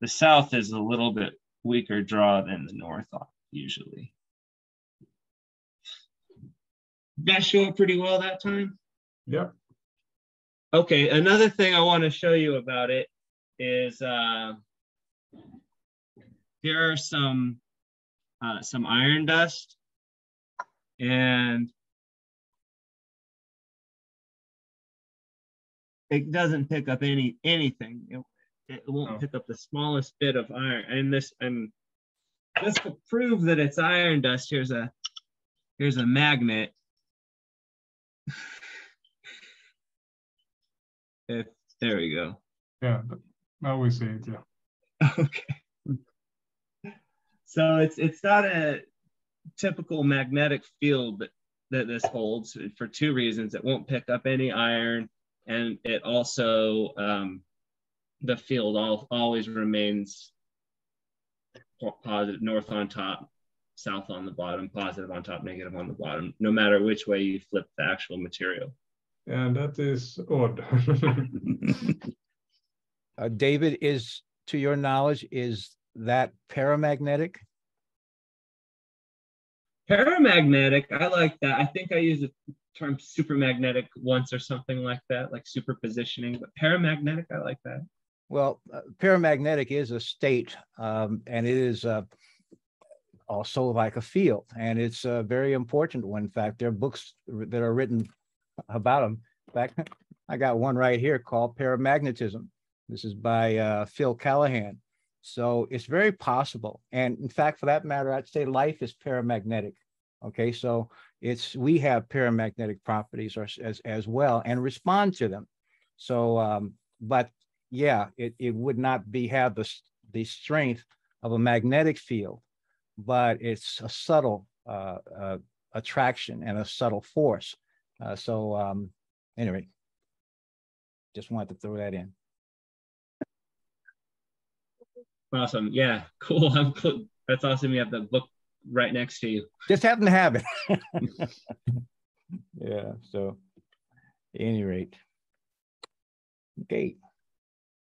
The south is a little bit weaker draw than the north usually. Did that show up pretty well that time? Yeah. Okay, another thing I want to show you about it is uh, here are some uh, some iron dust, and it doesn't pick up any anything. It, it won't oh. pick up the smallest bit of iron. And this, and just to prove that it's iron dust, here's a Here's a magnet. If, there we go. Yeah, now we see it, yeah. Okay. So it's it's not a typical magnetic field that, that this holds for two reasons. It won't pick up any iron, and it also, um, the field all, always remains positive, north on top, south on the bottom, positive on top, negative on the bottom, no matter which way you flip the actual material. And that is odd. uh, David, is, to your knowledge, is that paramagnetic? Paramagnetic, I like that. I think I used the term supermagnetic once or something like that, like superpositioning, but paramagnetic, I like that. Well, uh, paramagnetic is a state, um, and it is uh, also like a field, and it's a very important one. In fact, there are books that are written about them. In fact, I got one right here called Paramagnetism. This is by uh, Phil Callahan. So it's very possible. And in fact, for that matter, I'd say life is paramagnetic. Okay, so it's, we have paramagnetic properties as, as well and respond to them. So, um, but yeah, it, it would not be have the, the strength of a magnetic field, but it's a subtle uh, uh, attraction and a subtle force. Uh, so um, anyway, just wanted to throw that in. Awesome. Yeah, cool. I'm cool. That's awesome. You have the book right next to you. Just happen to have it. Yeah, so at any rate. Okay.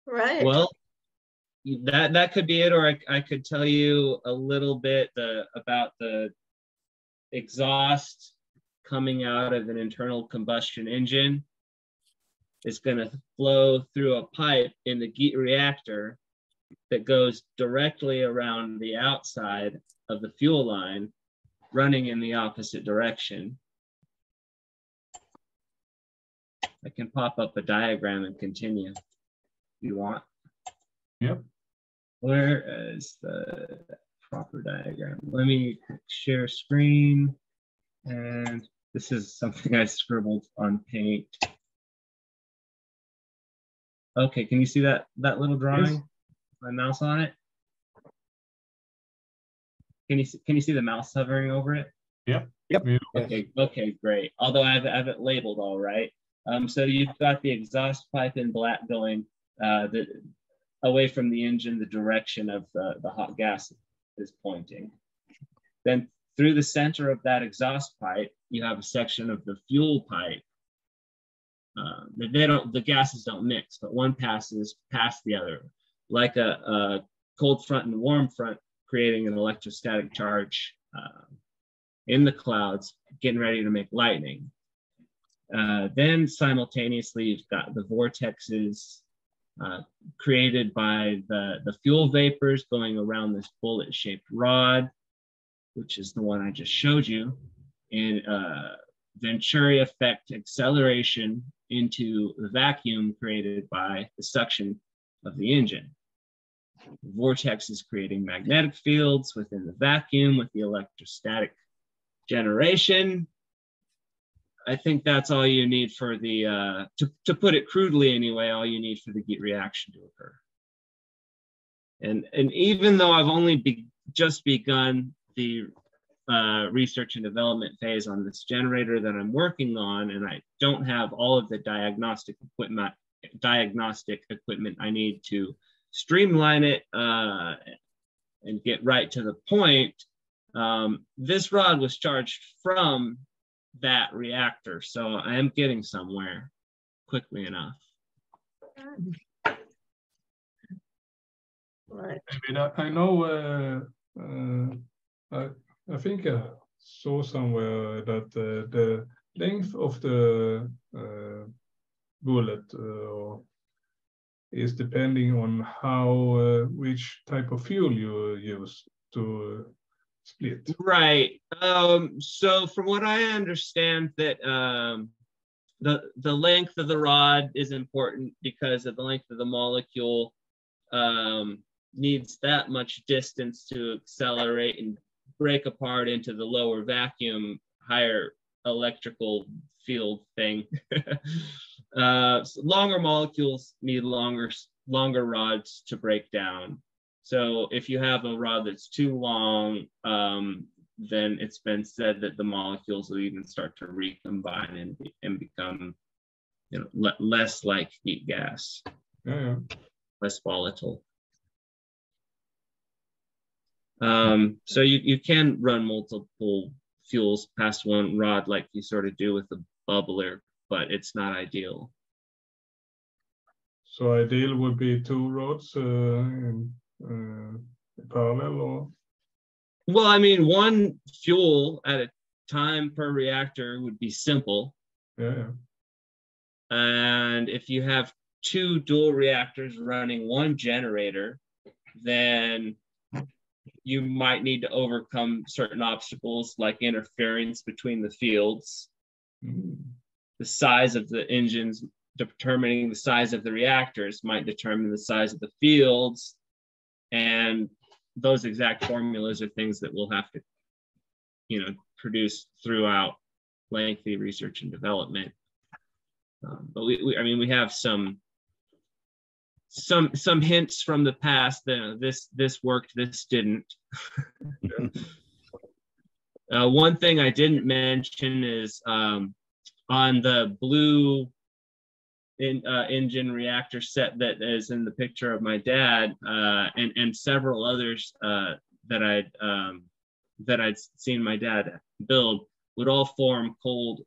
Right. Well, that that could be it, or I, I could tell you a little bit the, about the exhaust coming out of an internal combustion engine. It's going to flow through a pipe in the GEET reactor that goes directly around the outside of the fuel line, running in the opposite direction. I can pop up a diagram and continue. You want? Yep. Where is the proper diagram? Let me share screen. And this is something I scribbled on paint. Okay, can you see that that little drawing? Yes. My mouse on it. Can you see, can you see the mouse hovering over it? Yep. Yep. Okay. Okay. Great. Although I've I've it labeled all right. Um. So you've got the exhaust pipe in black going Uh, the, away from the engine, the direction of the, the hot gas is pointing. Then through the center of that exhaust pipe, you have a section of the fuel pipe. Uh, they don't, the gases don't mix, but one passes past the other, like a, a cold front and warm front, creating an electrostatic charge uh, in the clouds, getting ready to make lightning. Uh, then simultaneously, you've got the vortexes Uh, created by the, the fuel vapors going around this bullet-shaped rod, which is the one I just showed you, and uh, Venturi effect acceleration into the vacuum created by the suction of the engine. The vortex is creating magnetic fields within the vacuum with the electrostatic generation. I think that's all you need for the, uh, to, to put it crudely anyway, all you need for the GEET reaction to occur. And, and even though I've only be, just begun the uh, research and development phase on this generator that I'm working on, and I don't have all of the diagnostic equipment, diagnostic equipment I need to streamline it uh, and get right to the point, um, this rod was charged from that reactor, so I am getting somewhere quickly enough. Right. I, mean, I, I know. Uh, uh, I, I think I saw somewhere that uh, the length of the uh, bullet uh, is depending on how uh, which type of fuel you use to. Uh, Split. Right. Um, so from what I understand, that um, the, the length of the rod is important because of the length of the molecule um, needs that much distance to accelerate and break apart into the lower vacuum higher electrical field thing. uh, so longer molecules need longer longer rods to break down. So if you have a rod that's too long, um, then it's been said that the molecules will even start to recombine and, be, and become, you know, le less like heat gas, yeah. less volatile. Um, so you, you can run multiple fuels past one rod like you sort of do with the bubbler, but it's not ideal. So ideal would be two rods uh, in, uh, parallel, or? Well, I mean, one fuel at a time per reactor would be simple. Yeah. And if you have two dual reactors running one generator, then you might need to overcome certain obstacles like interference between the fields, mm. the size of the engines, determining the size of the reactors might determine the size of the fields. And those exact formulas are things that we'll have to, you know, produce throughout lengthy research and development. Um, but we, we, I mean, we have some Some some hints from the past that this this worked, this didn't. uh, one thing I didn't mention is um, on the blue in, uh, engine reactor set that is in the picture of my dad uh, and and several others uh, that I'd um, that I'd seen my dad build would all form cold,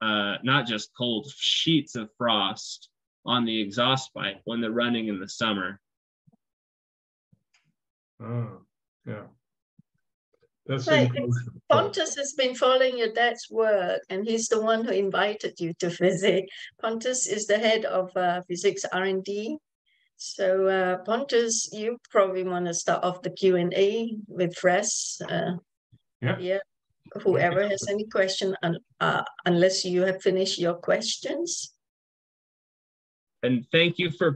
uh, not just cold sheets of frost on the exhaust pipe when they're running in the summer. Oh, yeah. That's right. Pontus has been following your dad's work, and he's the one who invited you to FESIG. Pontus is the head of uh, physics R and D. So uh, Pontus, you probably want to start off the Q and A with Fres. Uh, yeah. yeah. Whoever has any question, un uh, unless you have finished your questions. And thank you for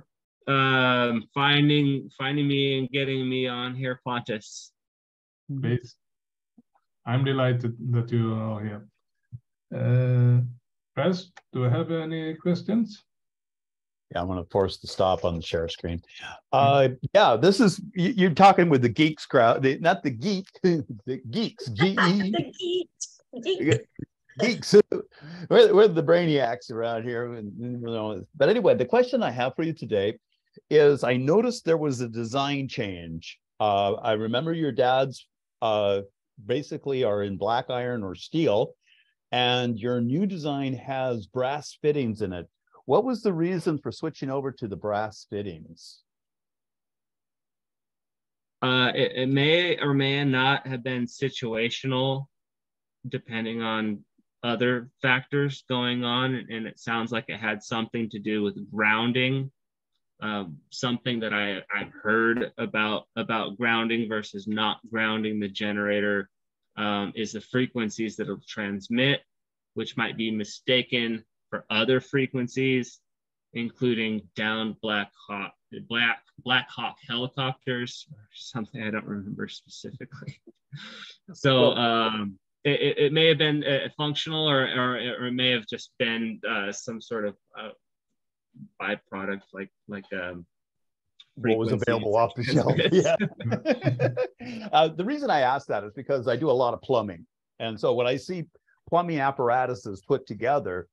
um, finding finding me and getting me on here, Pontus. Please. I'm delighted that you are here. Uh, Fres, do I have any questions? Yeah, I'm going to force the stop on the share screen. Uh, yeah, this is, you, you're talking with the geeks crowd, the, not the geek, the geeks, G E. The geeks. Geek. Geeks, we're, we're the brainiacs around here. But anyway, the question I have for you today is, I noticed there was a design change. Uh, I remember your dad's uh, basically are in black iron or steel, and your new design has brass fittings in it. What was the reason for switching over to the brass fittings? Uh, it, it may or may not have been situational, depending on other factors going on, and it sounds like it had something to do with grounding, um, something that I, I've heard about about grounding versus not grounding the generator um, is the frequencies that it'll transmit, which might be mistaken for other frequencies, including down black hawk black black hawk helicopters or something. I don't remember specifically. So um, It, it may have been uh, functional, or, or, or it may have just been uh, some sort of uh, byproduct, like like um, what was available off the shelf. Yeah. uh, the reason I ask that is because I do a lot of plumbing, and so when I see plumbing apparatuses put together,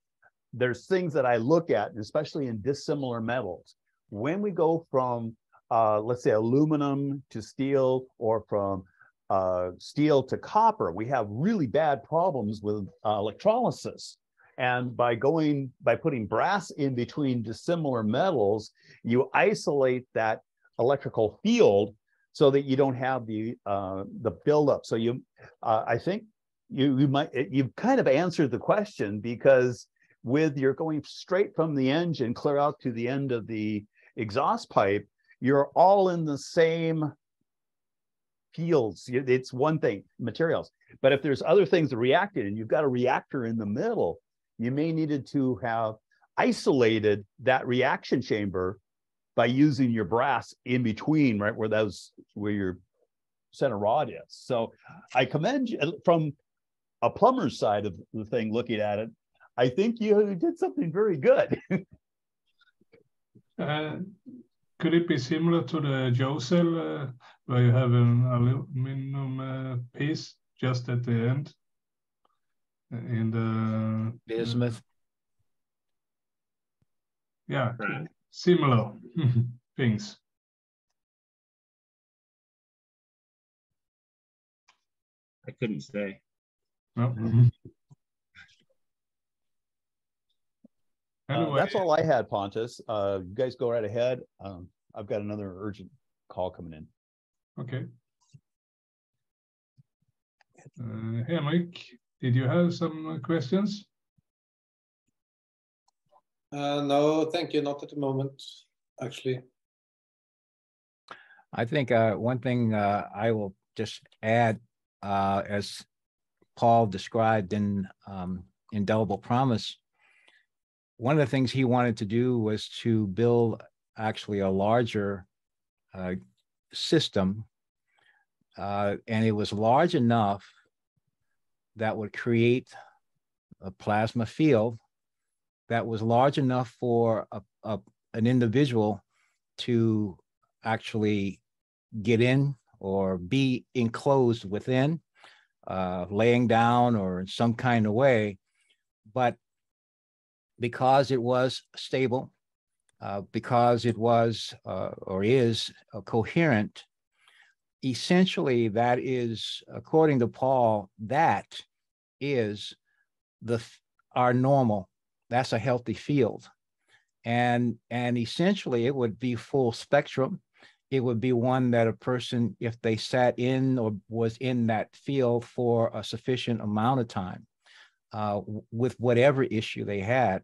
there's things that I look at, especially in dissimilar metals. When we go from uh, let's say aluminum to steel, or from Uh, steel to copper, we have really bad problems with uh, electrolysis. And by going, by putting brass in between dissimilar metals, you isolate that electrical field so that you don't have the uh, the buildup. So you, uh, I think you you might you've kind of answered the question, because with you're going straight from the engine clear out to the end of the exhaust pipe, you're all in the same fields. It's one thing, materials, but if there's other things that reacted and you've got a reactor in the middle, you may needed to have isolated that reaction chamber by using your brass in between, right, where those where your center rod is. So I commend you from a plumber's side of the thing looking at it, I think you did something very good. uh, could it be similar to the Joe cell, uh, where you have an aluminum uh, piece just at the end? In the bismuth. Uh, yeah, right. Similar things. I couldn't say. No. Anyway. Uh, that's all I had, Pontus. Uh, you guys go right ahead. Um, I've got another urgent call coming in. Okay. Uh, hey, Mike, did you have some questions? Uh, no, thank you. Not at the moment, actually. I think uh, one thing uh, I will just add, uh, as Paul described in um, Indelible Promise, one of the things he wanted to do was to build actually a larger uh, system, uh, and it was large enough that would create a plasma field that was large enough for a, a, an individual to actually get in or be enclosed within, uh, laying down or in some kind of way. But because it was stable, uh, because it was uh, or is uh, coherent, essentially that is, according to Paul, that is the our normal. That's a healthy field. And, and essentially it would be full spectrum. It would be one that a person, if they sat in or was in that field for a sufficient amount of time, uh, with whatever issue they had,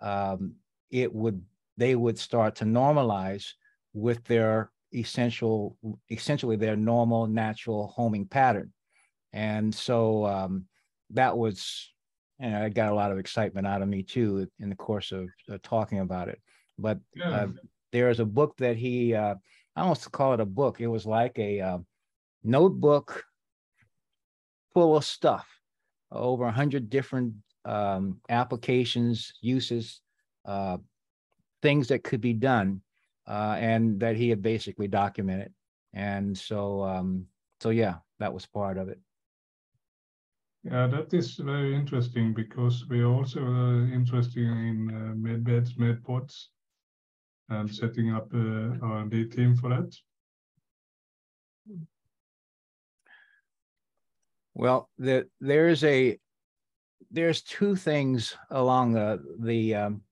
um, it would, they would start to normalize with their essential, essentially their normal, natural homing pattern. And so um, that was, and I got a lot of excitement out of me too in the course of uh, talking about it. But yeah. uh, there is a book that he, uh, I don't want to call it a book. It was like a uh, notebook full of stuff, over a hundred different um, applications, uses, uh, things that could be done, uh, and that he had basically documented. And so, um, so yeah, that was part of it. Yeah, that is very interesting because we are also uh, interested in uh, med beds, med pods, and setting up an R and D team for that. Well, the, there's a there's two things along the the um,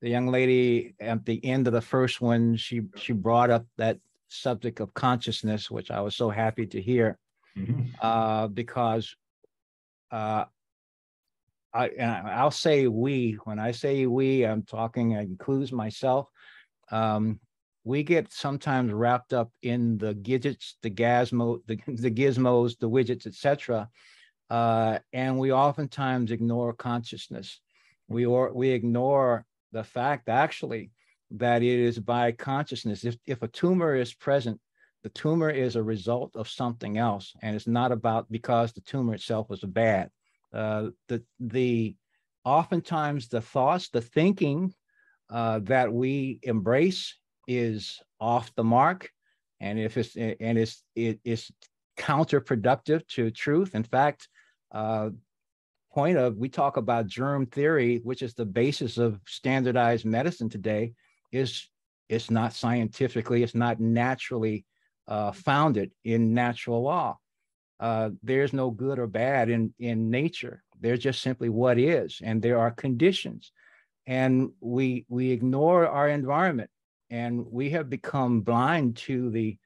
the young lady at the end of the first one. She she brought up that subject of consciousness, which I was so happy to hear, mm-hmm. uh, because. Uh, I, and I'll say we, when I say we, I'm talking, I include myself. Um, we get sometimes wrapped up in the gadgets, the gizmo, the, the gizmos, the widgets, et cetera. Uh, and we oftentimes ignore consciousness. We, or, we ignore the fact actually that it is by consciousness. If, if a tumor is present, the tumor is a result of something else, and it's not about because the tumor itself was bad. Uh, the the oftentimes the thoughts, the thinking uh, that we embrace is off the mark, and if it's and it's it is counterproductive to truth. In fact, uh, point of we talk about germ theory, which is the basis of standardized medicine today. Is it's not scientifically, it's not naturally. Uh, founded in natural law. Uh, there's no good or bad in, in nature. There's just simply what is, and there are conditions. And we, we ignore our environment, and we have become blind to the,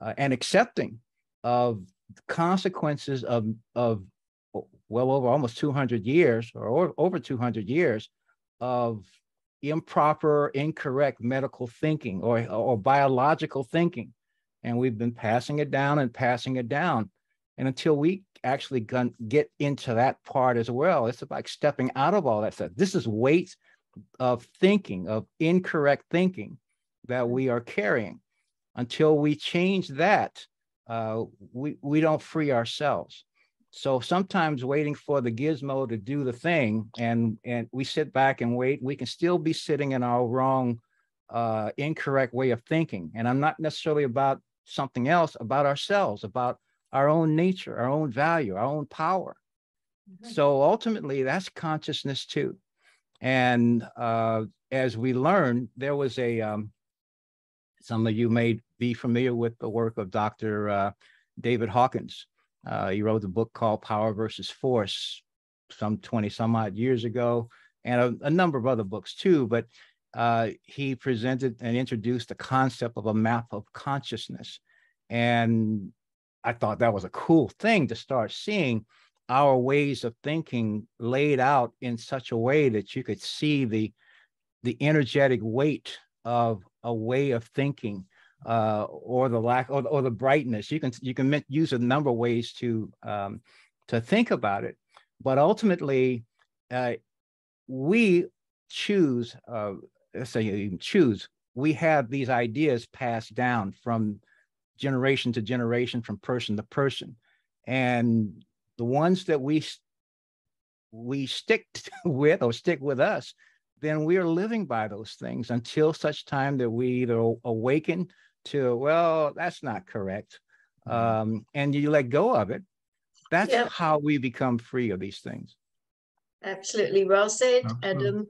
uh, and accepting of consequences of, of well over almost two hundred years or, or over two hundred years of improper, incorrect medical thinking or, or biological thinking. And we've been passing it down and passing it down. And until we actually get into that part as well, it's about stepping out of all that stuff. This is weight of thinking, of incorrect thinking that we are carrying. Until we change that, uh, we, we don't free ourselves. So sometimes waiting for the gizmo to do the thing, and, and we sit back and wait, we can still be sitting in our wrong, uh, incorrect way of thinking. And I'm not necessarily about something else, about ourselves, about our own nature, our own value, our own power. Mm-hmm. So ultimately, that's consciousness too. And uh, as we learn, there was a, um, some of you may be familiar with the work of Doctor Uh, David Hawkins. Uh, he wrote a book called Power versus Force some twenty some odd years ago, and a, a number of other books too, but uh, he presented and introduced the concept of a map of consciousness. And I thought that was a cool thing to start seeing our ways of thinking laid out in such a way that you could see the, the energetic weight of a way of thinking, uh, or the lack, or, or the brightness. You can, you can use a number of ways to, um, to think about it. But ultimately, uh, we choose, uh, let's say you choose, we have these ideas passed down from generation to generation, from person to person. And the ones that we, we stick with or stick with us, then we are living by those things until such time that we either awaken to, well, that's not correct, um, and you let go of it. That's yep. how we become free of these things. Absolutely well said, Adam.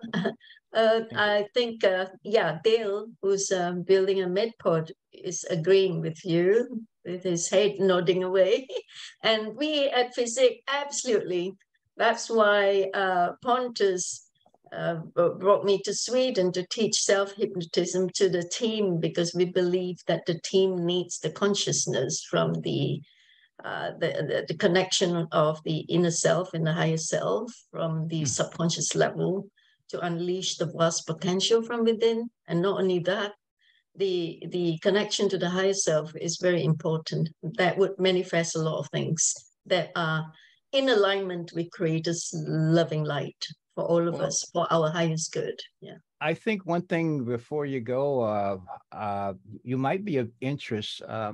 uh, I think, uh, yeah, Dale, who's um, building a MedPod, is agreeing with you, with his head nodding away. And we at FESIG, absolutely. That's why uh, Pontus Uh, brought me to Sweden to teach self-hypnotism to the team, because we believe that the team needs the consciousness from the, uh, the, the connection of the inner self and the higher self from the subconscious level to unleash the vast potential from within. And not only that, the, the connection to the higher self is very important. That would manifest a lot of things that are in alignment with Creator's loving light. For all of well, us, for our highest good. Yeah. I think one thing before you go, uh, uh, you might be of interest. Uh,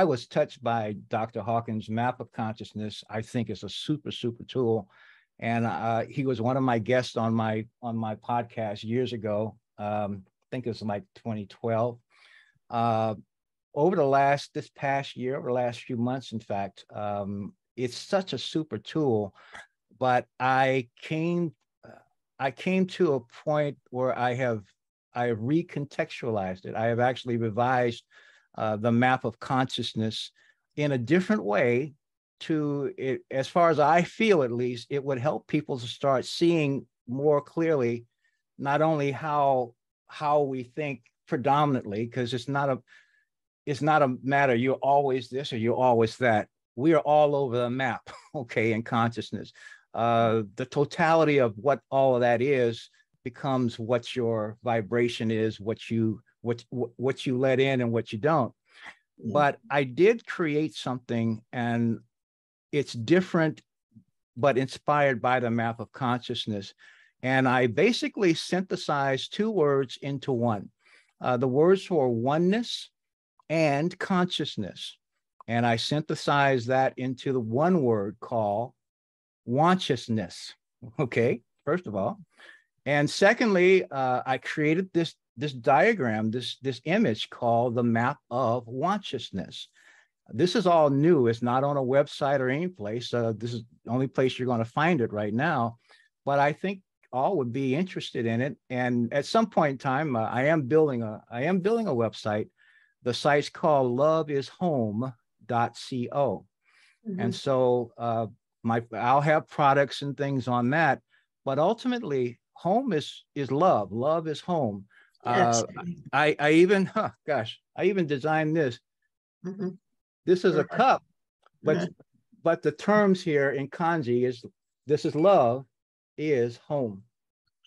I was touched by Doctor Hawkins' map of consciousness. I think it's a super, super tool. And uh, he was one of my guests on my on my podcast years ago. Um, I think it was like twenty twelve. Uh, over the last, this past year, over the last few months, in fact, um, it's such a super tool. But I came I came to a point where I have I have recontextualized it. I have actually revised uh, the map of consciousness in a different way to, it, as far as I feel at least, it would help people to start seeing more clearly, not only how how we think predominantly, because it's not a it's not a matter you're always this or you're always that. We are all over the map, okay, in consciousness. Uh, the totality of what all of that is becomes what your vibration is, what you what what you let in and what you don't. But I did create something, and it's different, but inspired by the map of consciousness. And I basically synthesized two words into one. Uh, the words for oneness and consciousness, and I synthesized that into the one word called wantciousness, okay, first of all. And secondly, uh, I created this, this diagram, this, this image called the map of wantciousness. This is all new. It's not on a website or any place. Uh, this is the only place you're going to find it right now. But I think all would be interested in it. And at some point in time, uh, I am building a, I am building a website. The site's called love is home dot co. Mm-hmm. And so, uh, My, I'll have products and things on that, but ultimately, home is is love. Love is home. Uh, I I even oh, gosh, I even designed this. Mm-hmm. This is a cup, but mm-hmm. but the terms here in kanji is this is love is home.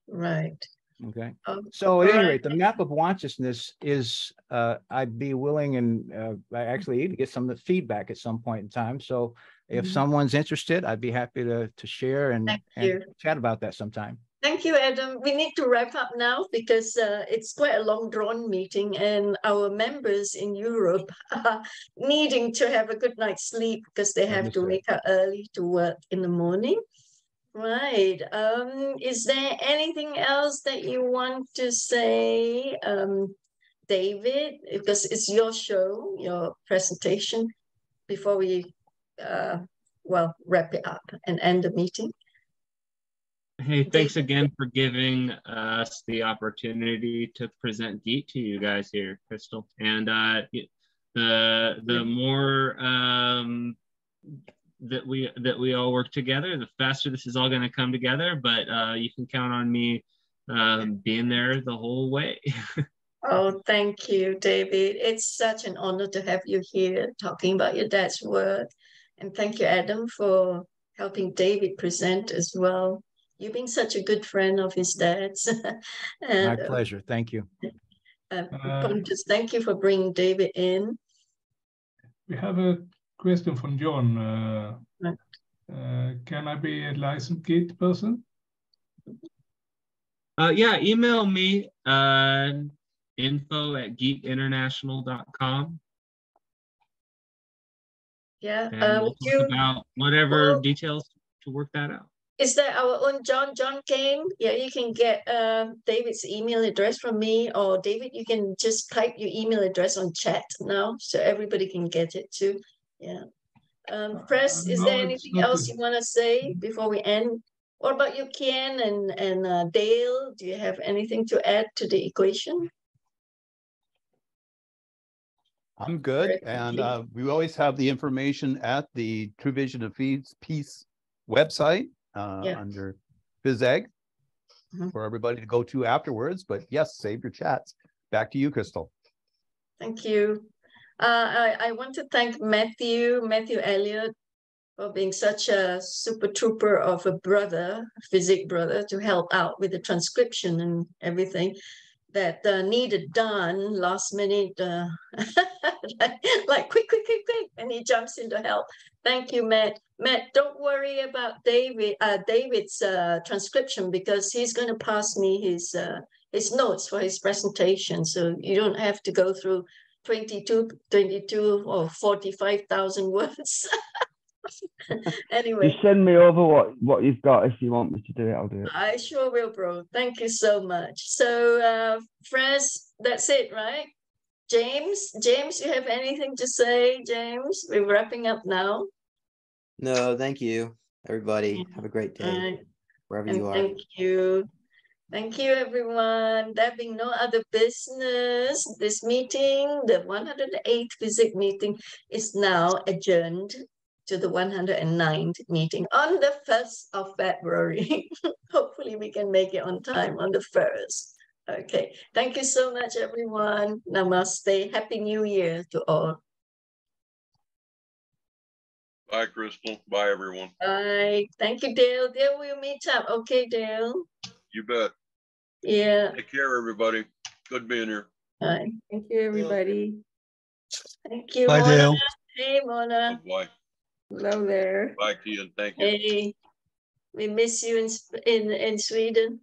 Right. Okay. Um, so at any rate, the map of consciousness is. Uh, I'd be willing, and uh, I actually need to get some of the feedback at some point in time. So. If someone's interested, I'd be happy to, to share and, and chat about that sometime. Thank you, Adam. We need to wrap up now because uh, it's quite a long drawn meeting and our members in Europe are needing to have a good night's sleep because they have to wake up early to work in the morning. Right. Um, is there anything else that you want to say, um, David? Because it's your show, your presentation, before we, uh, well, wrap it up and end the meeting. Hey, thanks again for giving us the opportunity to present GEET to you guys here, Crystal. And uh, the the more um, that we that we all work together, the faster this is all going to come together. But uh, you can count on me uh, being there the whole way. Oh, thank you, David. It's such an honor to have you here talking about your dad's work, and thank you, Adam, for helping David present as well. You've been such a good friend of his dad's. And, my pleasure. Thank you. Uh, Pontus, thank you for bringing David in. We have a question from John. Uh, right. uh, can I be a licensed GEET person? Uh, yeah, email me uh, info at geet international dot com. Yeah. Uh, we'll you, talk about whatever well, details to work that out. Is that our own John? John Kane? Yeah, you can get uh, David's email address from me, or David, you can just type your email address on chat now, so everybody can get it too. Yeah. Um, Press, is uh, no, there anything else you want to say before we end? What about you, Kian and, and uh, Dale? Do you have anything to add to the equation? I'm good, and uh, we always have the information at the True Vision of Peace website. Uh, yeah. Under FESIG mm-hmm. for everybody to go to afterwards. But yes, save your chats. Back to you, Crystal. Thank you. Uh, I, I want to thank Matthew, Matthew Elliott, for being such a super trooper of a brother, FESIG brother, to help out with the transcription and everything that uh, needed done last minute, uh, like, like quick, quick, quick, quick, and he jumps in to help. Thank you, Matt. Matt, don't worry about David. Uh, David's uh, transcription, because he's going to pass me his uh, his notes for his presentation, so you don't have to go through twenty-two, twenty-two or forty-five thousand words. Anyway, just send me over what what you've got. If you want me to do it, I'll do it. I sure will, bro. Thank you so much. So uh Fres, that's it, right? James, James, you have anything to say? James, we're wrapping up now. No, thank you, everybody. Have a great day, right, wherever and you are. Thank you. Thank you, everyone. There being no other business, this meeting, the one hundred eighth FESIG meeting, is now adjourned to the one hundred ninth meeting on the first of February. Hopefully we can make it on time on the first. Okay, thank you so much, everyone. Namaste. Happy New Year to all. Bye, Crystal. Bye, everyone. Bye. Thank you, Dale. Dale, we'll meet up. Okay, Dale. You bet. Yeah. Take care, everybody. Good being here. Bye. Thank you, everybody. Thank you. Bye, Mona. Dale. Hey, Mona. Bye. Hello there. Bye, Kian. Thank you. Hey, we miss you in in in Sweden.